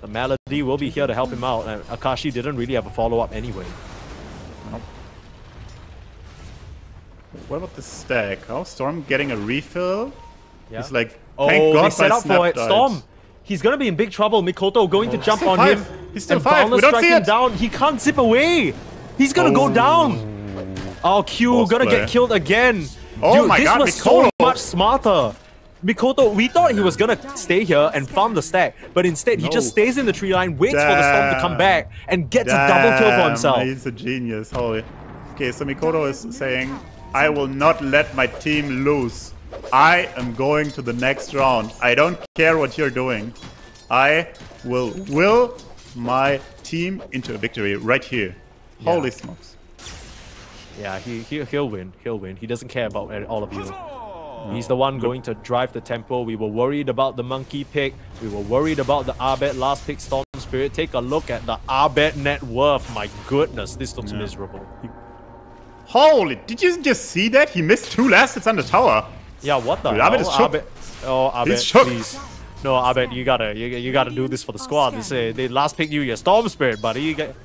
The Maladie will be here to help him out. And Akashi didn't really have a follow-up anyway. What about the stack? Oh, Storm getting a refill. Yeah. He's like, thank oh, God he set up for it. Died. Storm, he's gonna be in big trouble. Mikoto going oh, to jump on five. him. He's still and five. We don't see it. Down. He can't zip away. He's gonna oh. go down. Oh, Q Boss gonna play. get killed again. Oh Dude, my this God, was Mikoto. so much smarter. Mikoto, we thought he was gonna stay here and farm the stack, but instead no. he just stays in the tree line, waits Damn. for the Storm to come back, and gets Damn. a double kill for himself. He's a genius. Holy. Okay, so Mikoto is saying, I will not let my team lose. I am going to the next round. I don't care what you're doing. I will will my team into a victory right here. Yeah. Holy smokes. Yeah, he, he, he'll win. He'll win. He doesn't care about all of you. No. He's the one going to drive the tempo. We were worried about the monkey pick. We were worried about the Abed last pick, Storm Spirit. Take a look at the Abed net worth. My goodness, this looks yeah. miserable. Holy, did you just see that? He missed two last hits on the tower. Yeah, what the Dude, hell? Abed is shook. Abed, oh, Abed, He's shook. please. No, Abed, you gotta, you, you gotta do this for the squad. They say they last picked you, your Storm Spirit, buddy. You, got,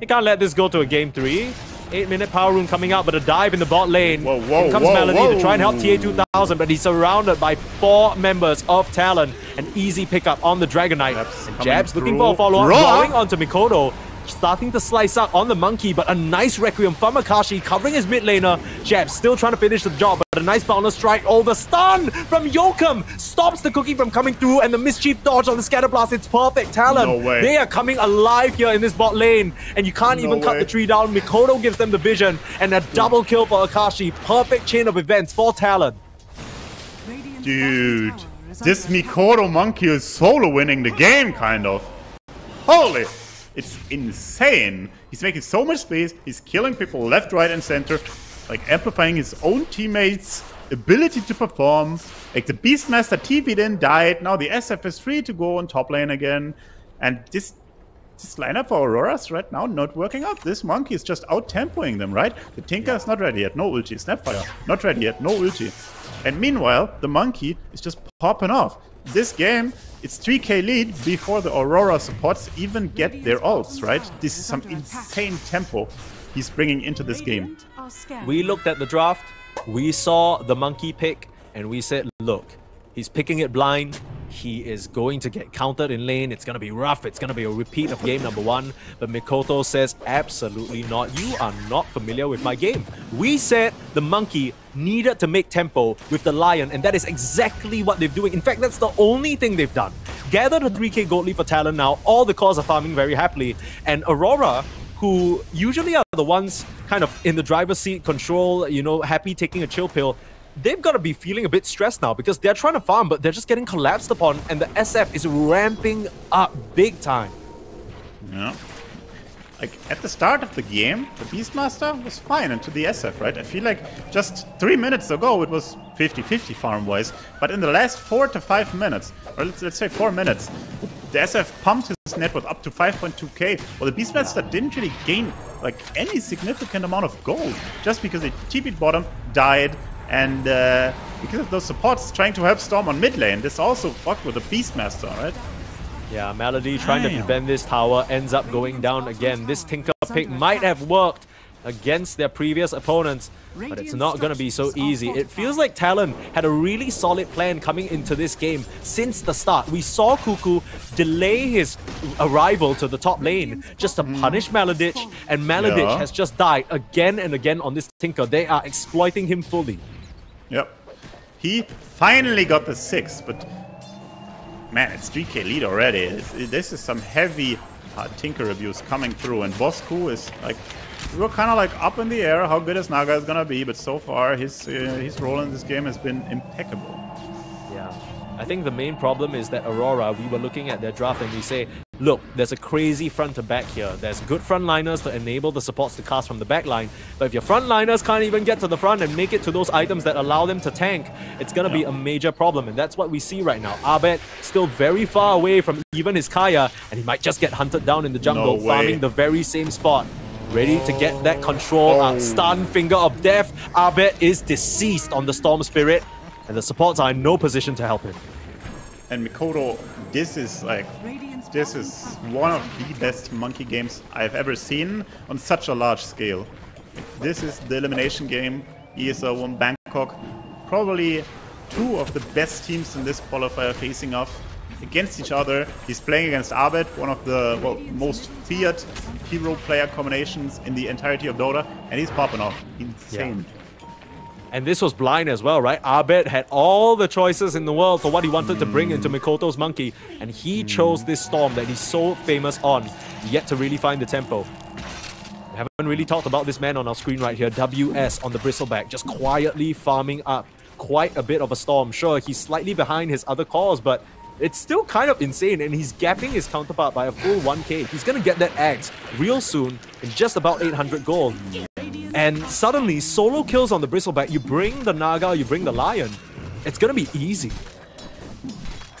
you can't let this go to a game three. Eight-minute power room coming out, but a dive in the bot lane. Whoa, whoa, Here comes whoa, Maladie whoa. to try and help T A two thousand, but he's surrounded by four members of Talon. An easy pickup on the Dragon Knight. Jabs, and Jabs looking for a follow-up, rolling onto Mikoto. Starting to slice out on the monkey, but a nice Requiem from Akashi covering his mid laner. Jabs still trying to finish the job, but a nice boundless strike. Oh, the stun from Yoakum stops the cookie from coming through, and the mischief dodge on the scatter blast. It's perfect. Talon, no they are coming alive here in this bot lane, and you can't no even way. cut the tree down. Mikoto gives them the vision, and a double kill for Akashi. Perfect chain of events for Talon. Dude, this Mikoto monkey is solo winning the game, kind of. Holy. It's insane. He's making so much space. He's killing people left, right, and center. Like, amplifying his own teammates' ability to perform. Like, the Beastmaster T V then died. Now the S F is free to go on top lane again. And this, this lineup for Aurora's right now not working out. This monkey is just out-tempoing them, right? The Tinker yeah. is not ready yet. No ulti. Snapfire. Not ready yet. No ulti. And meanwhile, the monkey is just popping off. This game... It's three K lead before the Aurora supports even get their ults, right? This is some insane tempo he's bringing into this game. We looked at the draft, we saw the monkey pick, and we said, look, he's picking it blind. He is going to get countered in lane. It's going to be rough. It's going to be a repeat of game number one. But Mikoto says, absolutely not. You are not familiar with my game. We said the monkey needed to make tempo with the lion, and that is exactly what they're doing. In fact, that's the only thing they've done. Gather the three K gold leaf for Talon now. All the cores are farming very happily. And Aurora, who usually are the ones kind of in the driver's seat, control, you know, happy taking a chill pill, they've got to be feeling a bit stressed now because they're trying to farm, but they're just getting collapsed upon, and the S F is ramping up big time. Yeah. Like, at the start of the game, the Beastmaster was fine into the S F, right? I feel like just three minutes ago, it was fifty fifty farm-wise, but in the last four to five minutes, or let's, let's say four minutes, the S F pumped his net worth up to five point two K, while the Beastmaster didn't really gain, like, any significant amount of gold, just because they T P'd bottom, died, and uh, because of those supports trying to help Storm on mid lane, this also fucked with the Beastmaster, right? Yeah, Maladie trying Damn. to defend this tower, ends up going down again. This Tinker pick might have worked against their previous opponents, but it's not going to be so easy. It feels like Talon had a really solid plan coming into this game since the start. We saw Kuku delay his arrival to the top lane just to punish Maladich, and Maladich yeah. has just died again and again on this Tinker. They are exploiting him fully. Yep. He finally got the six, but man, it's three K lead already. It's, it, this is some heavy uh, Tinker abuse coming through, and Boss Q is like we were kind of like up in the air how good is Naga is gonna be, but so far his uh, his role in this game has been impeccable. Yeah, I think the main problem is that Aurora, we were looking at their draft and we say, look, there's a crazy front to back here. There's good frontliners to enable the supports to cast from the backline, but if your frontliners can't even get to the front and make it to those items that allow them to tank, it's gonna yeah. be a major problem, and that's what we see right now. Abed still very far away from even his Kaya, and he might just get hunted down in the jungle, no farming the very same spot. Ready to get that control out. Oh. Stun, Finger of Death. Abed is deceased on the Storm Spirit, and the supports are in no position to help him. And Mikoto, this is like... this is one of the best monkey games I've ever seen on such a large scale. This is the elimination game, E S L one Bangkok. Probably two of the best teams in this qualifier facing off against each other. He's playing against Abed, one of the well, most feared hero player combinations in the entirety of Dota, and he's popping off. Insane. Yeah. And this was blind as well, right? Abed had all the choices in the world for what he wanted mm. to bring into Mikoto's monkey, and he mm. chose this Storm that he's so famous on, yet to really find the tempo. We haven't really talked about this man on our screen right here, W S on the Bristleback, just quietly farming up quite a bit of a Storm. Sure, he's slightly behind his other cores, but it's still kind of insane, and he's gapping his counterpart by a full one K. He's gonna get that axe real soon in just about eight hundred gold. And suddenly, solo kills on the Bristleback. You bring the Naga, you bring the Lion. It's gonna be easy.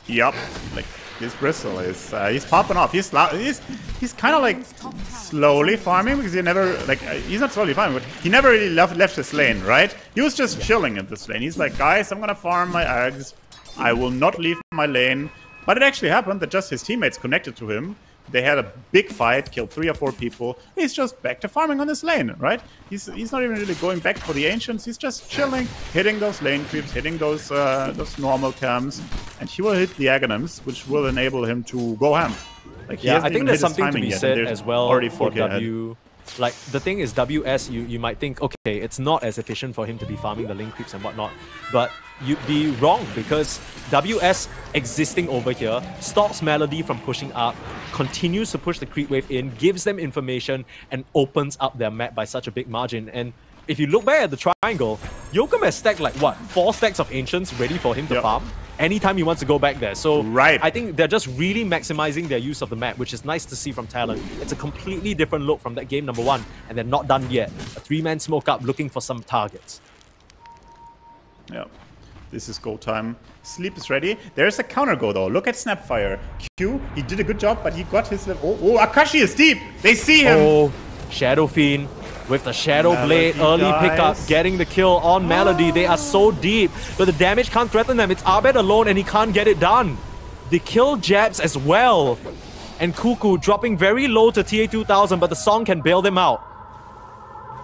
Yup. Like, this Bristle is, uh, he's popping off. He's, he's, he's kind of like slowly farming because he never, like, uh, he's not slowly farming, but he never really left, left his lane, right? He was just yeah. chilling at this lane. He's like, guys, I'm gonna farm my eggs. I will not leave my lane. But it actually happened that just his teammates connected to him. They had a big fight, killed three or four people. He's just back to farming on his lane, right? He's he's not even really going back for the Ancients. He's just chilling, hitting those lane creeps, hitting those uh, those normal camps, and he will hit the Aghanims, which will enable him to go ham. Like, yeah, I think there's something to be said as well already for W. Like, the thing is, W S, you, you might think, okay, it's not as efficient for him to be farming the lane creeps and whatnot, but you'd be wrong, because W S existing over here stops Maladie from pushing up, continues to push the creep wave in, gives them information, and opens up their map by such a big margin. And if you look back at the triangle, Yoakum has stacked like, what, four stacks of Ancients ready for him to yep. farm? Anytime he wants to go back there. So right. I think they're just really maximizing their use of the map, which is nice to see from Talon. It's a completely different look from that game number one, and they're not done yet. A three-man smoke up looking for some targets. Yeah, this is go time. Sleep is ready. There's a counter go though. Look at Snapfire. Q, he did a good job, but he got his... Oh, oh, Akashi is deep! They see him! Oh, Shadow Fiend. With the Shadow Blade, Maladie early dies. Pickup, getting the kill on Maladie. They are so deep, but the damage can't threaten them. It's Abed alone and he can't get it done. They kill Jabs as well. And Kuku dropping very low to T A two thousand, but the Song can bail them out.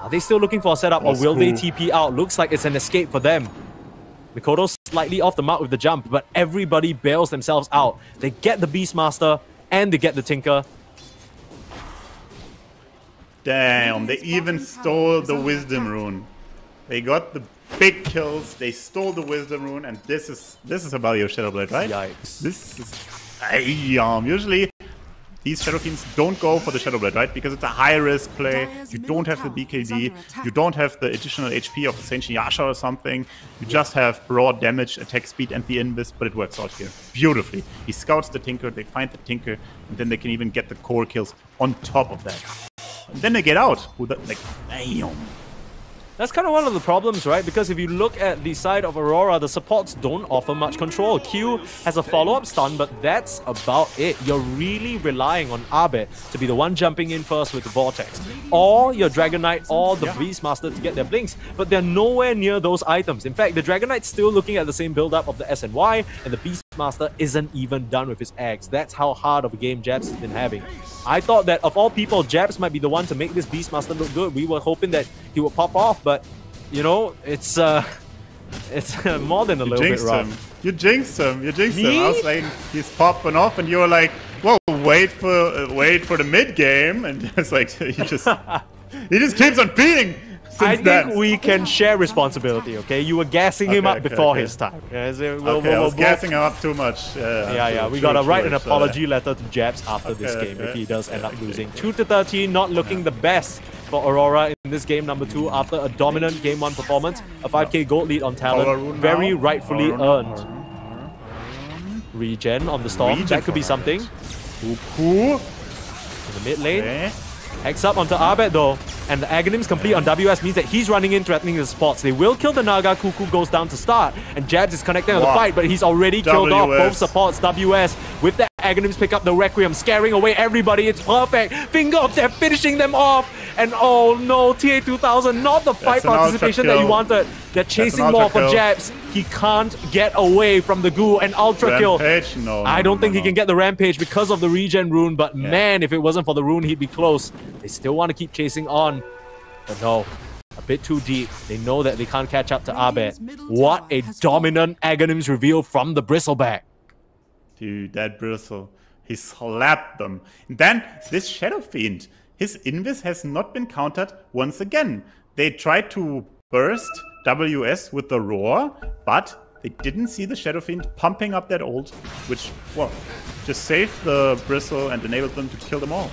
Are they still looking for a setup That's or will cool. they T P out? Looks like it's an escape for them. Mikoto's slightly off the mark with the jump, but everybody bails themselves out. They get the Beastmaster and they get the Tinker. Damn, they even stole the Wisdom Rune. They got the big kills, they stole the Wisdom Rune, and this is this is a value of Shadowblade, right? Yikes. This is... Damn. Usually, these Shadow Fiends don't go for the Shadowblade, right? Because it's a high-risk play, you don't have the B K B, you don't have the additional H P of Saint Yasha or something, you just have raw damage, attack speed, and the invis, but it works out here beautifully. He scouts the Tinker, they find the Tinker, and then they can even get the core kills on top of that. And then they get out. Like, damn. That's kind of one of the problems, right? Because if you look at the side of Aurora, the supports don't offer much control. Q has a follow-up stun, but that's about it. You're really relying on Abed to be the one jumping in first with the Vortex, or your Dragon Knight, or the yeah. Beastmaster to get their blinks, but they're nowhere near those items. In fact, the Dragon Knight's still looking at the same build-up of the S and Y, and the Beastmaster isn't even done with his eggs. That's how hard of a game Jabs has been having. I thought that, of all people, Jabs might be the one to make this Beastmaster look good. We were hoping that he would pop off, but, you know, it's uh, it's uh, more than a you little bit rough. You jinxed him. You jinxed Me? him. I was saying he's popping off, and you were like, well, wait for uh, wait for the mid-game. And it's like, he just, he just keeps on beating since I think then. We can share responsibility, okay? You were gassing okay, him up okay, before okay. his time. Yeah, so we'll, okay, we'll, we'll, I was we'll, gassing him up too much. Yeah, yeah. yeah. Too, we got to write an apology uh, letter to Jabs after okay, this game okay. if he does end up okay, losing. Okay. two to thirteen, not looking yeah. the best for Aurora in this game number two after a dominant game one performance. A five K gold lead on Talon, very rightfully earned. Regen on the Storm, that could be something. Kuku in the mid lane. Hex up onto Abed though, and the Aghanim's complete on W S means that he's running in, threatening the spots. They will kill the Naga. Kuku goes down to start, and Jabs is connecting on wow. the fight, but he's already W S. Killed off both supports. W S with the Aghanim's pick up the Requiem, scaring away everybody. It's perfect. Finger up there, finishing them off. And oh no, T A two thousand, not the fight That's participation that you wanted. They're chasing more for kill. Jabs. He can't get away from the goo. And ultra rampage? kill. No, no, I don't no, think no, no. he can get the rampage because of the regen rune. But yeah. man, if it wasn't for the rune, he'd be close. They still want to keep chasing on. But no, a bit too deep. They know that they can't catch up to Abed. What a dominant Aghanim's reveal from the Bristleback. Dude, that Bristle. He slapped them. And then this Shadow Fiend. His invis has not been countered once again. They tried to burst W S with the roar, but they didn't see the Shadow Fiend pumping up that ult, which, well, just saved the Bristle and enabled them to kill them all.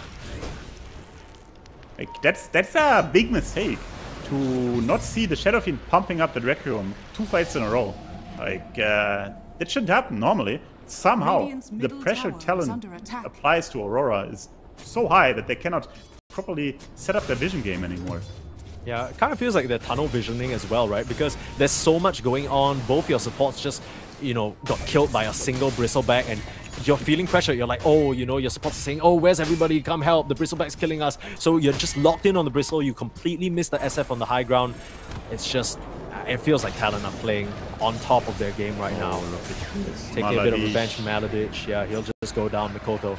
Like, that's that's a big mistake, to not see the Shadow Fiend pumping up the Requiem two fights in a row. Like, uh, that shouldn't happen normally. Somehow, the pressure Talon applies to Aurora is so high that they cannot properly set up their vision game anymore. Yeah, it kind of feels like they're tunnel visioning as well, right? Because there's so much going on. Both your supports just, you know, got killed by a single Bristleback, and you're feeling pressure. You're like, oh, you know, your supports are saying, oh, where's everybody? Come help. The Bristleback's killing us. So you're just locked in on the Bristle. You completely miss the S F on the high ground. It's just, it feels like Talon are playing on top of their game right now. Taking Maladie. a bit of revenge from Maladie. Yeah, he'll just go down Mikoto.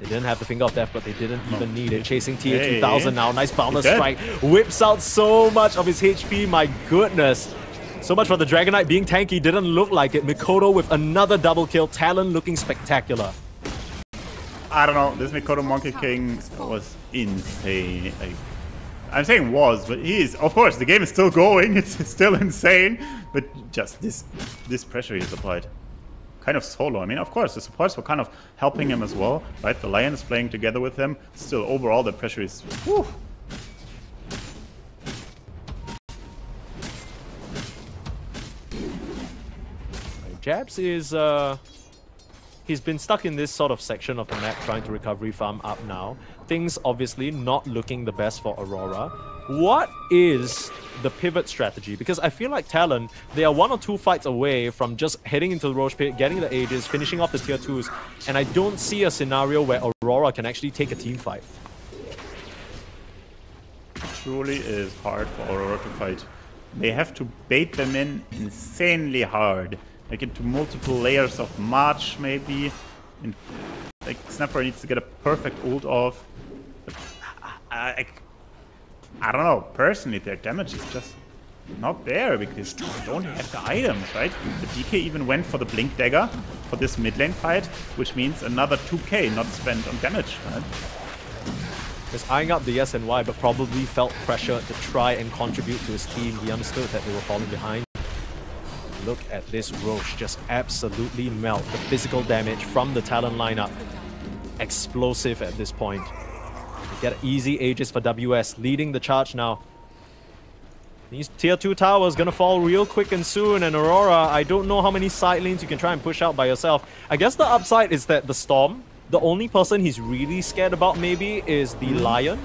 They didn't have the finger of death, but they didn't no. even need it. Chasing T A two thousand hey. now. Nice boundless strike. Whips out so much of his H P. My goodness. So much for the Dragon Knight being tanky. Didn't look like it. Mikoto with another double kill. Talon looking spectacular. I don't know. This Mikoto Monkey King was insane. Like, I'm saying was, but he is. Of course, the game is still going. It's still insane. But just this, this pressure he's applied. Kind of solo. I mean, of course, the supports were kind of helping him as well, right? The Lion is playing together with him. Still, overall, the pressure is... Whew. Jabs is... Uh, he's been stuck in this sort of section of the map, trying to recovery farm up now. Things, obviously, not looking the best for Aurora. What is the pivot strategy? Because I feel like Talon, they are one or two fights away from just heading into the Roche Pit, getting the ages, finishing off the tier twos, and I don't see a scenario where Aurora can actually take a team fight. It truly is hard for Aurora to fight. They have to bait them in insanely hard. Like into multiple layers of March, maybe. And, like, Snapper needs to get a perfect ult off. But I... I I don't know, personally, their damage is just not there because they don't have the items, right? The D K even went for the Blink Dagger for this mid lane fight, which means another two K not spent on damage, right? He's eyeing up the S and Y, but probably felt pressure to try and contribute to his team. He understood that they were falling behind. Look at this Roche just absolutely melt. The physical damage from the Talon lineup, explosive at this point. Get easy ages for W S, leading the charge now. These tier two towers gonna fall real quick and soon, and Aurora, I don't know how many side lanes you can try and push out by yourself. I guess the upside is that the Storm, the only person he's really scared about maybe is the Lion.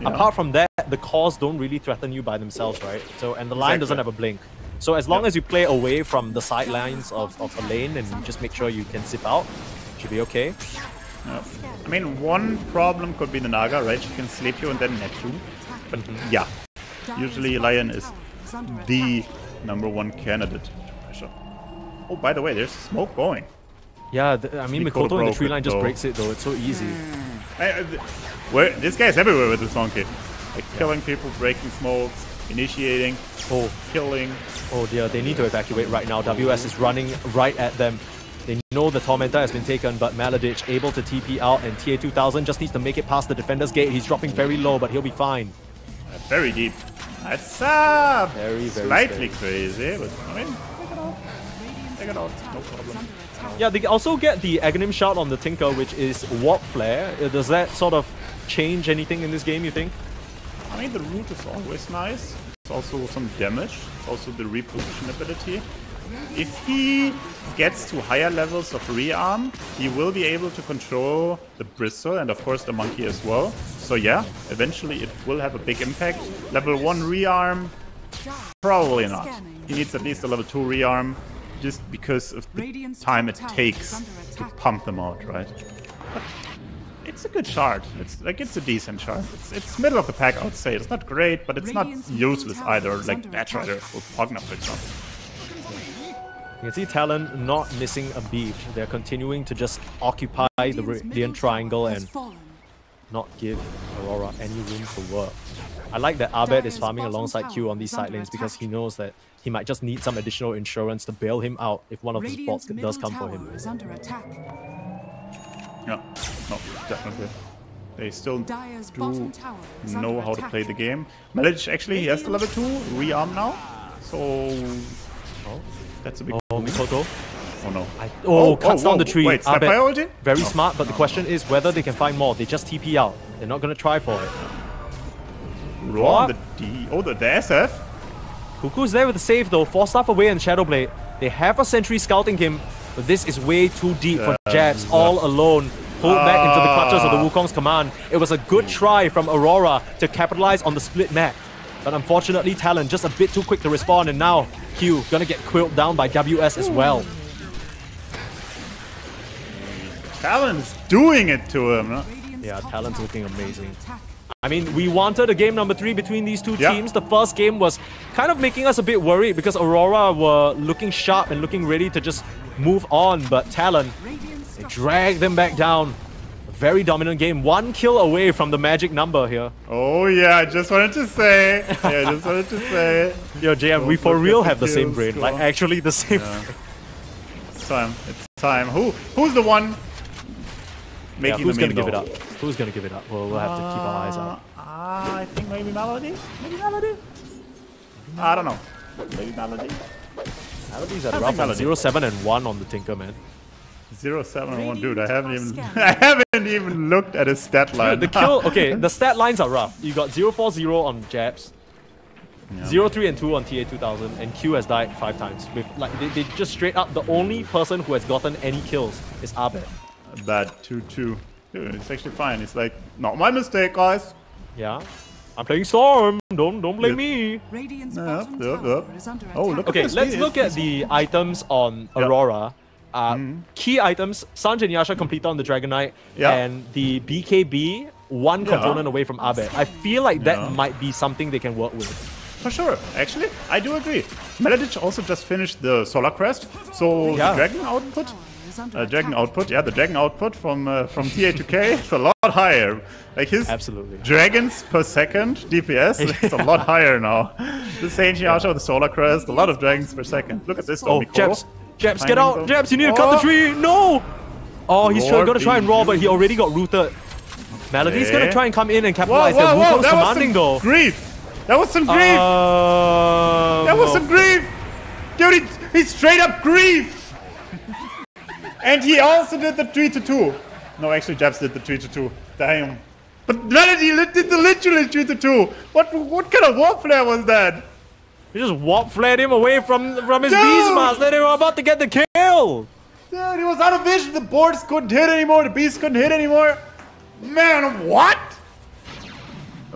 Yeah. Apart from that, the cores don't really threaten you by themselves, right? So, and the Lion exactly. doesn't have a blink. So as long yeah. as you play away from the side lines of, of a lane and just make sure you can zip out, should be okay. Yep. I mean, one problem could be the Naga, right? She can sleep you and then net you. But yeah, usually Lion is the number one candidate to pressure. Oh, by the way, there's smoke going. Yeah, the, I mean, Mikoto, Mikoto in the tree line it, just though. breaks it, though. It's so easy. I, I, where, this guy's everywhere with this monkey. Like, yeah. killing people, breaking smokes, initiating, oh, killing. Oh dear, they need to evacuate right now. W S is running right at them. They know the Tormentor has been taken, but Maladie able to T P out, and T A two thousand just needs to make it past the defender's gate. He's dropping very low, but he'll be fine. Uh, very deep. That's uh, very, very slightly scary. crazy, but I mean, take it out. Take it out, no problem. Yeah, they also get the Aghanim Shout on the Tinker, which is Warp Flare. Does that sort of change anything in this game, you think? I mean, the root is always nice. It's also some damage. It's also the reposition ability. If he gets to higher levels of rearm, he will be able to control the bristle and of course the monkey as well. So yeah, eventually it will have a big impact. Level one rearm, probably not. He needs at least a level two rearm, just because of the time it takes to pump them out, right? But it's a good shard. It's like it's a decent shard. It's, it's middle of the pack, I would say. It's not great, but it's not useless either, like Batrider or Pugna, for example. You can see Talon not missing a beat. They're continuing to just occupy the Radiant Triangle and not give Aurora any room to work. I like that Abed is farming alongside Q on these side lanes because he knows that he might just need some additional insurance to bail him out if one of his bots does come for him. Yeah, no, definitely. They still do know how to play the game. Maladie actually he has the level two rearm now, so... Oh. That's a big oh, Mikoto. Oh no. I, oh, oh, cuts oh, down whoa. the tree. Wait, snap priority? Very no. smart, but no, the question no. is whether they can find more. They just T P out. They're not going to try for it. Raw the D. Oh, the, the S F. Kuku's there with the save though. Four staff away and Shadowblade. They have a sentry scouting him, but this is way too deep uh, for Jabs all alone. Pulled uh, back into the clutches of the Wukong's command. It was a good try from Aurora to capitalize on the split map. But unfortunately, Talon just a bit too quick to respond, and now Q gonna get quilled down by W S as well. Talon's doing it to him. Huh? Yeah, Talon's looking amazing. I mean, we wanted a game number three between these two yeah. teams. The first game was kind of making us a bit worried because Aurora were looking sharp and looking ready to just move on, but Talon, they dragged them back down. Very dominant game. One kill away from the magic number here. Oh yeah, I just wanted to say. Yeah, I just wanted to say. Yo, J M, Don't we for real have the same brain. Score. Like actually the same. Yeah. Brain. It's time. It's time. Who who's the one making yeah, who's the gonna give it up? Who's gonna give it up? Well, we'll have to keep our eyes out. Uh, I think maybe Maladie. Maybe Maladie. I don't know. Maybe Maladie. Maladie's at around zero seven and one on the Tinker, man. zero seven one, dude. I haven't even I haven't even looked at his stat line. Dude, the kill. Okay, the stat lines are rough. You got zero four zero on Jabs, yeah. zero three and two on T A two thousand, and Q has died five times. With like they, they just straight up the only person who has gotten any kills is Abed. Bad two two. Dude, it's actually fine. It's like not my mistake, guys. Yeah. I'm playing Storm. Don't don't blame yeah. me. Radiant's yep, yep, yep. Oh, look okay, at this. Let's look at the items on Aurora. Yep. Uh, mm. Key items, Sanj and Yasha complete on the Dragon Knight, yeah. and the B K B, one yeah. component away from Abed. I feel like that yeah. might be something they can work with. For sure, actually, I do agree. Maladie also just finished the Solar Crest, so yeah. the Dragon output, uh, Dragon output, yeah, the Dragon output from uh, from T A two K is a lot higher. Like his Absolutely. dragons per second D P S is a lot higher now. The Sanj Yasha with the Solar Crest, a lot of dragons per second. Look at this, oh, Mikoto. Jabs, get out! Jabs, you need to oh. cut the tree! No! Oh, he's Lord gonna try and roll, but he already got rooted. Maladie's okay. gonna try and come in and capitalize. Whoa, whoa, whoa. That was commanding, though. Grief! That was some grief! Uh, that was no. some grief! Dude, he, he straight up grief! And he also did the three to two. No, actually, Jabs did the three to two. Damn. But Maladie did the literally three to two. What, what kind of warfare was that? He just warp flared him away from, from his Beastmaster. They were about to get the kill. Dude, he was out of vision. The boards couldn't hit anymore. The beast couldn't hit anymore. Man, what?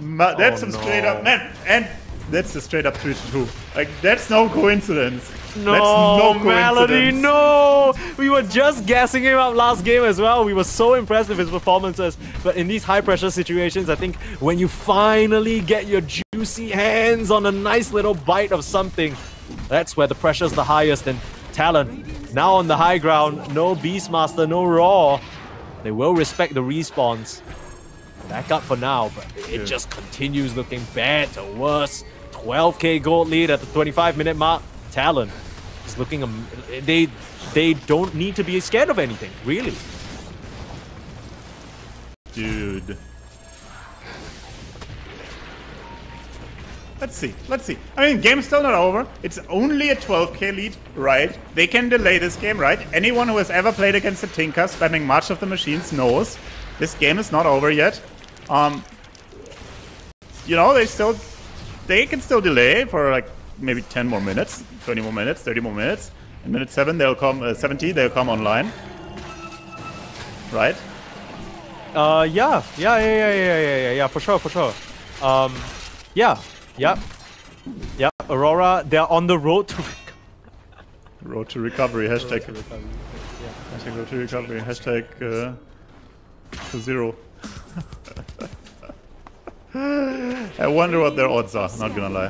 Ma oh, that's some no. straight up, man. And that's a straight up three to two. Like, that's no coincidence. No, that's no Maladie, coincidence. no. We were just gassing him up last game as well. We were so impressed with his performances. But in these high pressure situations, I think when you finally get your juicy hands on a nice little bite of something, that's where the pressure's the highest. And Talon, now on the high ground, no Beastmaster, no Raw. They will respect the respawns. Back up for now, but it just continues looking bad to worse. twelve K gold lead at the twenty-five minute mark. Talon is looking... Am they, they don't need to be scared of anything, really. Dude... Let's see, let's see. I mean, game's still not over. It's only a twelve K lead, right? They can delay this game, right? Anyone who has ever played against the Tinker, spamming March of the Machines, knows this game is not over yet. Um, you know, they still, they can still delay for like maybe ten more minutes, twenty more minutes, thirty more minutes. In minute seven, they'll come, uh, seventy, they'll come online, right? Uh, yeah, yeah, yeah, yeah, yeah, yeah, yeah, yeah, for sure, for sure. Um, yeah, yeah, yeah. Aurora, they're on the road to. Road to recovery, hashtag. Road to recovery, yeah. Hashtag road to recovery, hashtag uh, to zero. I wonder what their odds are, not gonna lie.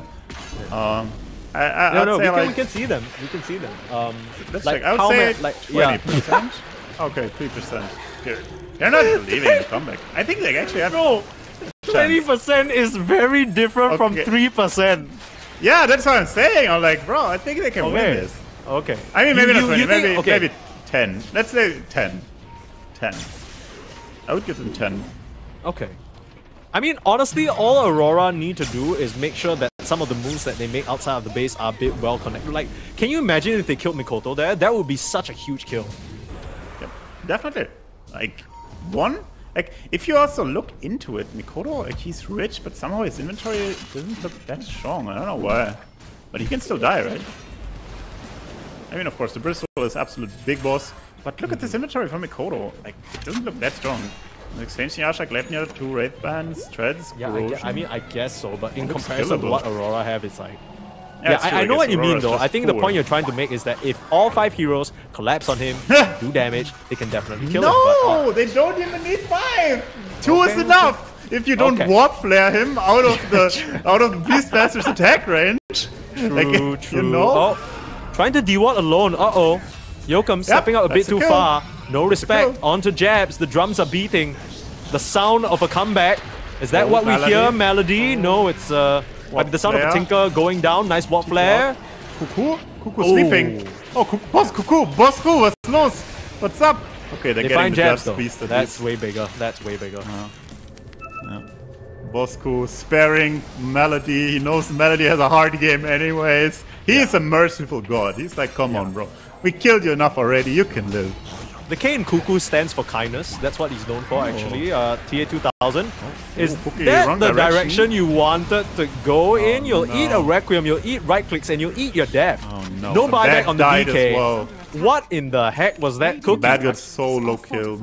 Um, I, I, no, I'd no, say we, like, can, we can see them, we can see them. Um, let's like check. I would say like, twenty percent? Yeah. Okay, three percent. They're, they're not believing in the comeback. I think they actually have... No, twenty percent is very different, okay, from three percent. Yeah, that's what I'm saying. I'm like, bro, I think they can, okay, win this. Okay. I mean, maybe you, not twenty, you, you maybe, think, okay, maybe ten. Let's say ten. ten. I would give them ten. Okay. I mean, honestly, all Aurora need to do is make sure that some of the moves that they make outside of the base are a bit well connected. Like, can you imagine if they killed Mikoto there? That would be such a huge kill. Yep, definitely. Like, one? Like, if you also look into it, Mikoto, like, he's rich, but somehow his inventory doesn't look that strong. I don't know why. But he can still die, right? I mean, of course, the Bristol is absolute big boss, but look mm. at this inventory from Mikoto. Like, it doesn't look that strong. Exchange Yasha, Glebnir, two Wraith Bands, Treads, yeah, corrosion. I, I mean, I guess so, but in comparison to what Aurora have, it's like... Yeah, yeah, I, I, I know what you mean, though. I think cool. the point you're trying to make is that if all five heroes collapse on him, do damage, they can definitely kill no, him. No! Uh, they don't even need five! Two okay, is enough! If you don't okay. warp flare him out of the out of the Beastmaster's attack range. True, like, true. You know? Oh. Trying to deward alone, uh-oh. Yoakum stepping yep, out a bit too far. No respect. Onto Jabs. The drums are beating. The sound of a comeback. Is that oh, what Maladie. we hear? Maladie? No, it's uh, like the sound flare. of a Tinker going down. Nice warp flare. Kuku? Kuku oh. sleeping. Oh, Kuku. Boss Kuku. Boss Kuku. What's close? What's up? Okay, they're they getting the Jabs beast. That's least. way bigger. That's way bigger. Uh-huh. Yeah. Bosco sparing Maladie. He knows Maladie has a hard game anyways. He yeah. is a merciful god. He's like, come yeah. on, bro. We killed you enough already. You can live. The K in Kuku stands for kindness. That's what he's known for, oh. actually. Uh, T A two thousand. Oh. Is Ooh, that the direction? direction you wanted to go oh, in? You'll no. eat a Requiem, you'll eat right clicks, and you'll eat your death. Oh, no. No buyback on the D K. Well. What in the heck was that cookie? Bad got solo killed.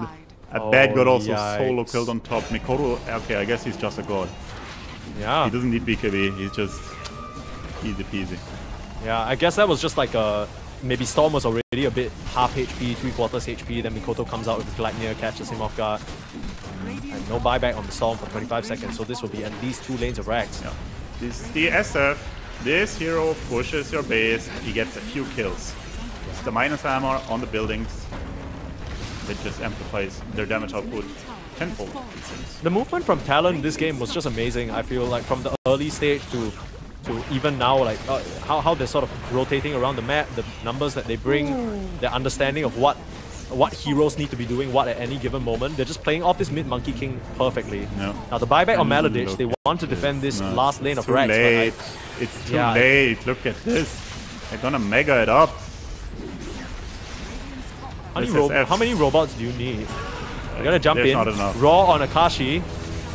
Abed oh, got also yikes. solo killed on top. Mikoto, okay, I guess he's just a god. Yeah. He doesn't need B K B, he's just easy peasy. Yeah, I guess that was just like a... Maybe Storm was already a bit half H P, three quarters H P, then Mikoto comes out with Gleitnir, catches him off guard. And no buyback on the Storm for twenty-five seconds, so this will be at least two lanes of racks. Yeah. This is the S F. This hero pushes your base, he gets a few kills. It's the minus armor on the buildings. It just amplifies their damage output tenfold, it seems. The movement from Talon this game was just amazing. I feel like from the early stage to to even now, like uh, how, how they're sort of rotating around the map, the numbers that they bring, their understanding of what what heroes need to be doing, what at any given moment. They're just playing off this mid-Monkey King perfectly. No. Now the buyback on Maladie, they want to defend this no. last lane it's of Rex. I, it's too yeah, late, look at this. They're gonna mega it up. How many, how many robots do you need? I'm gonna jump There's in. Raw on Akashi.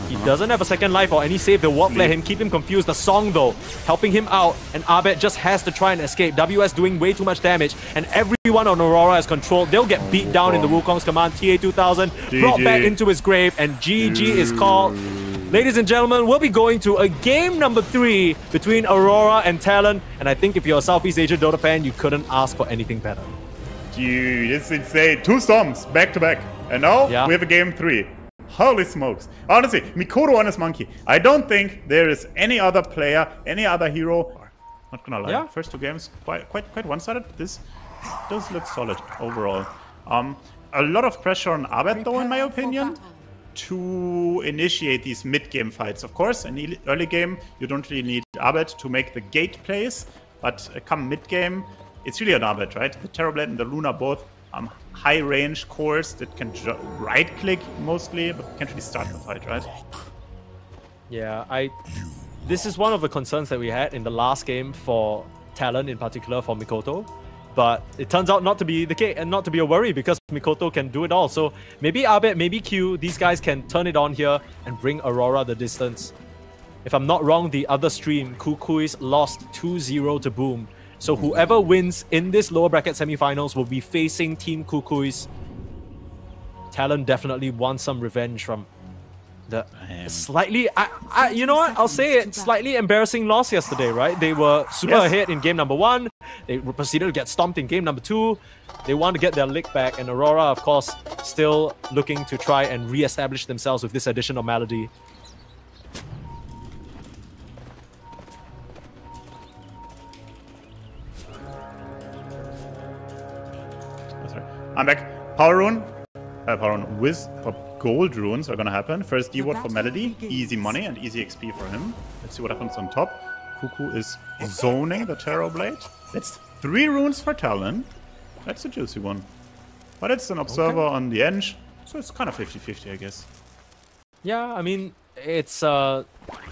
He uh-huh. doesn't have a second life or any save. The warp let him keep him confused. The song though, helping him out. And Abed just has to try and escape. W S doing way too much damage. And everyone on Aurora is controlled. They'll get beat oh, down in the Wukong's command. T A two thousand brought back into his grave. And G G Ooh. is called. Ladies and gentlemen, we'll be going to a game number three between Aurora and Talon. And I think if you're a Southeast Asia Dota fan, you couldn't ask for anything better. Dude, it's insane. Two storms back to back. And now yeah. we have a game three. Holy smokes. Honestly, Mikoto on his monkey. I don't think there is any other player, any other hero. Not gonna lie. Yeah. First two games quite quite quite one-sided. This does look solid overall. Um a lot of pressure on Abed though, in my opinion, to initiate these mid-game fights. Of course, in early game you don't really need Abed to make the gate plays, but come mid-game, it's really an Abed, right? The Terrorblade and the Luna both um, high range cores that can right click mostly, but can't really start the fight, right? Yeah, I. This is one of the concerns that we had in the last game for Talon, in particular for Mikoto, but it turns out not to be the case and not to be a worry because Mikoto can do it all. So maybe Abed, maybe Q, these guys can turn it on here and bring Aurora the distance. If I'm not wrong, the other stream, Kukui's lost two zero to Boom. So whoever wins in this lower bracket semifinals will be facing Team Kukui's. Talon definitely wants some revenge from the slightly, I, I, you know what, I'll say it, slightly embarrassing loss yesterday, right? They were super yes. ahead in game number one. They proceeded to get stomped in game number two. They want to get their lick back, and Aurora, of course, still looking to try and re-establish themselves with this addition of Maladie. I'm back. Power Rune. Uh, power Rune. Wiz or Gold Runes are gonna happen. First D-Ward for Maladie. Easy money and easy X P for him. Let's see what happens on top. Kuku is zoning the Terrorblade. That's three runes for Talon. That's a juicy one. But it's an Observer okay. on the edge, so it's kind of fifty fifty, I guess. Yeah, I mean, it's... Uh,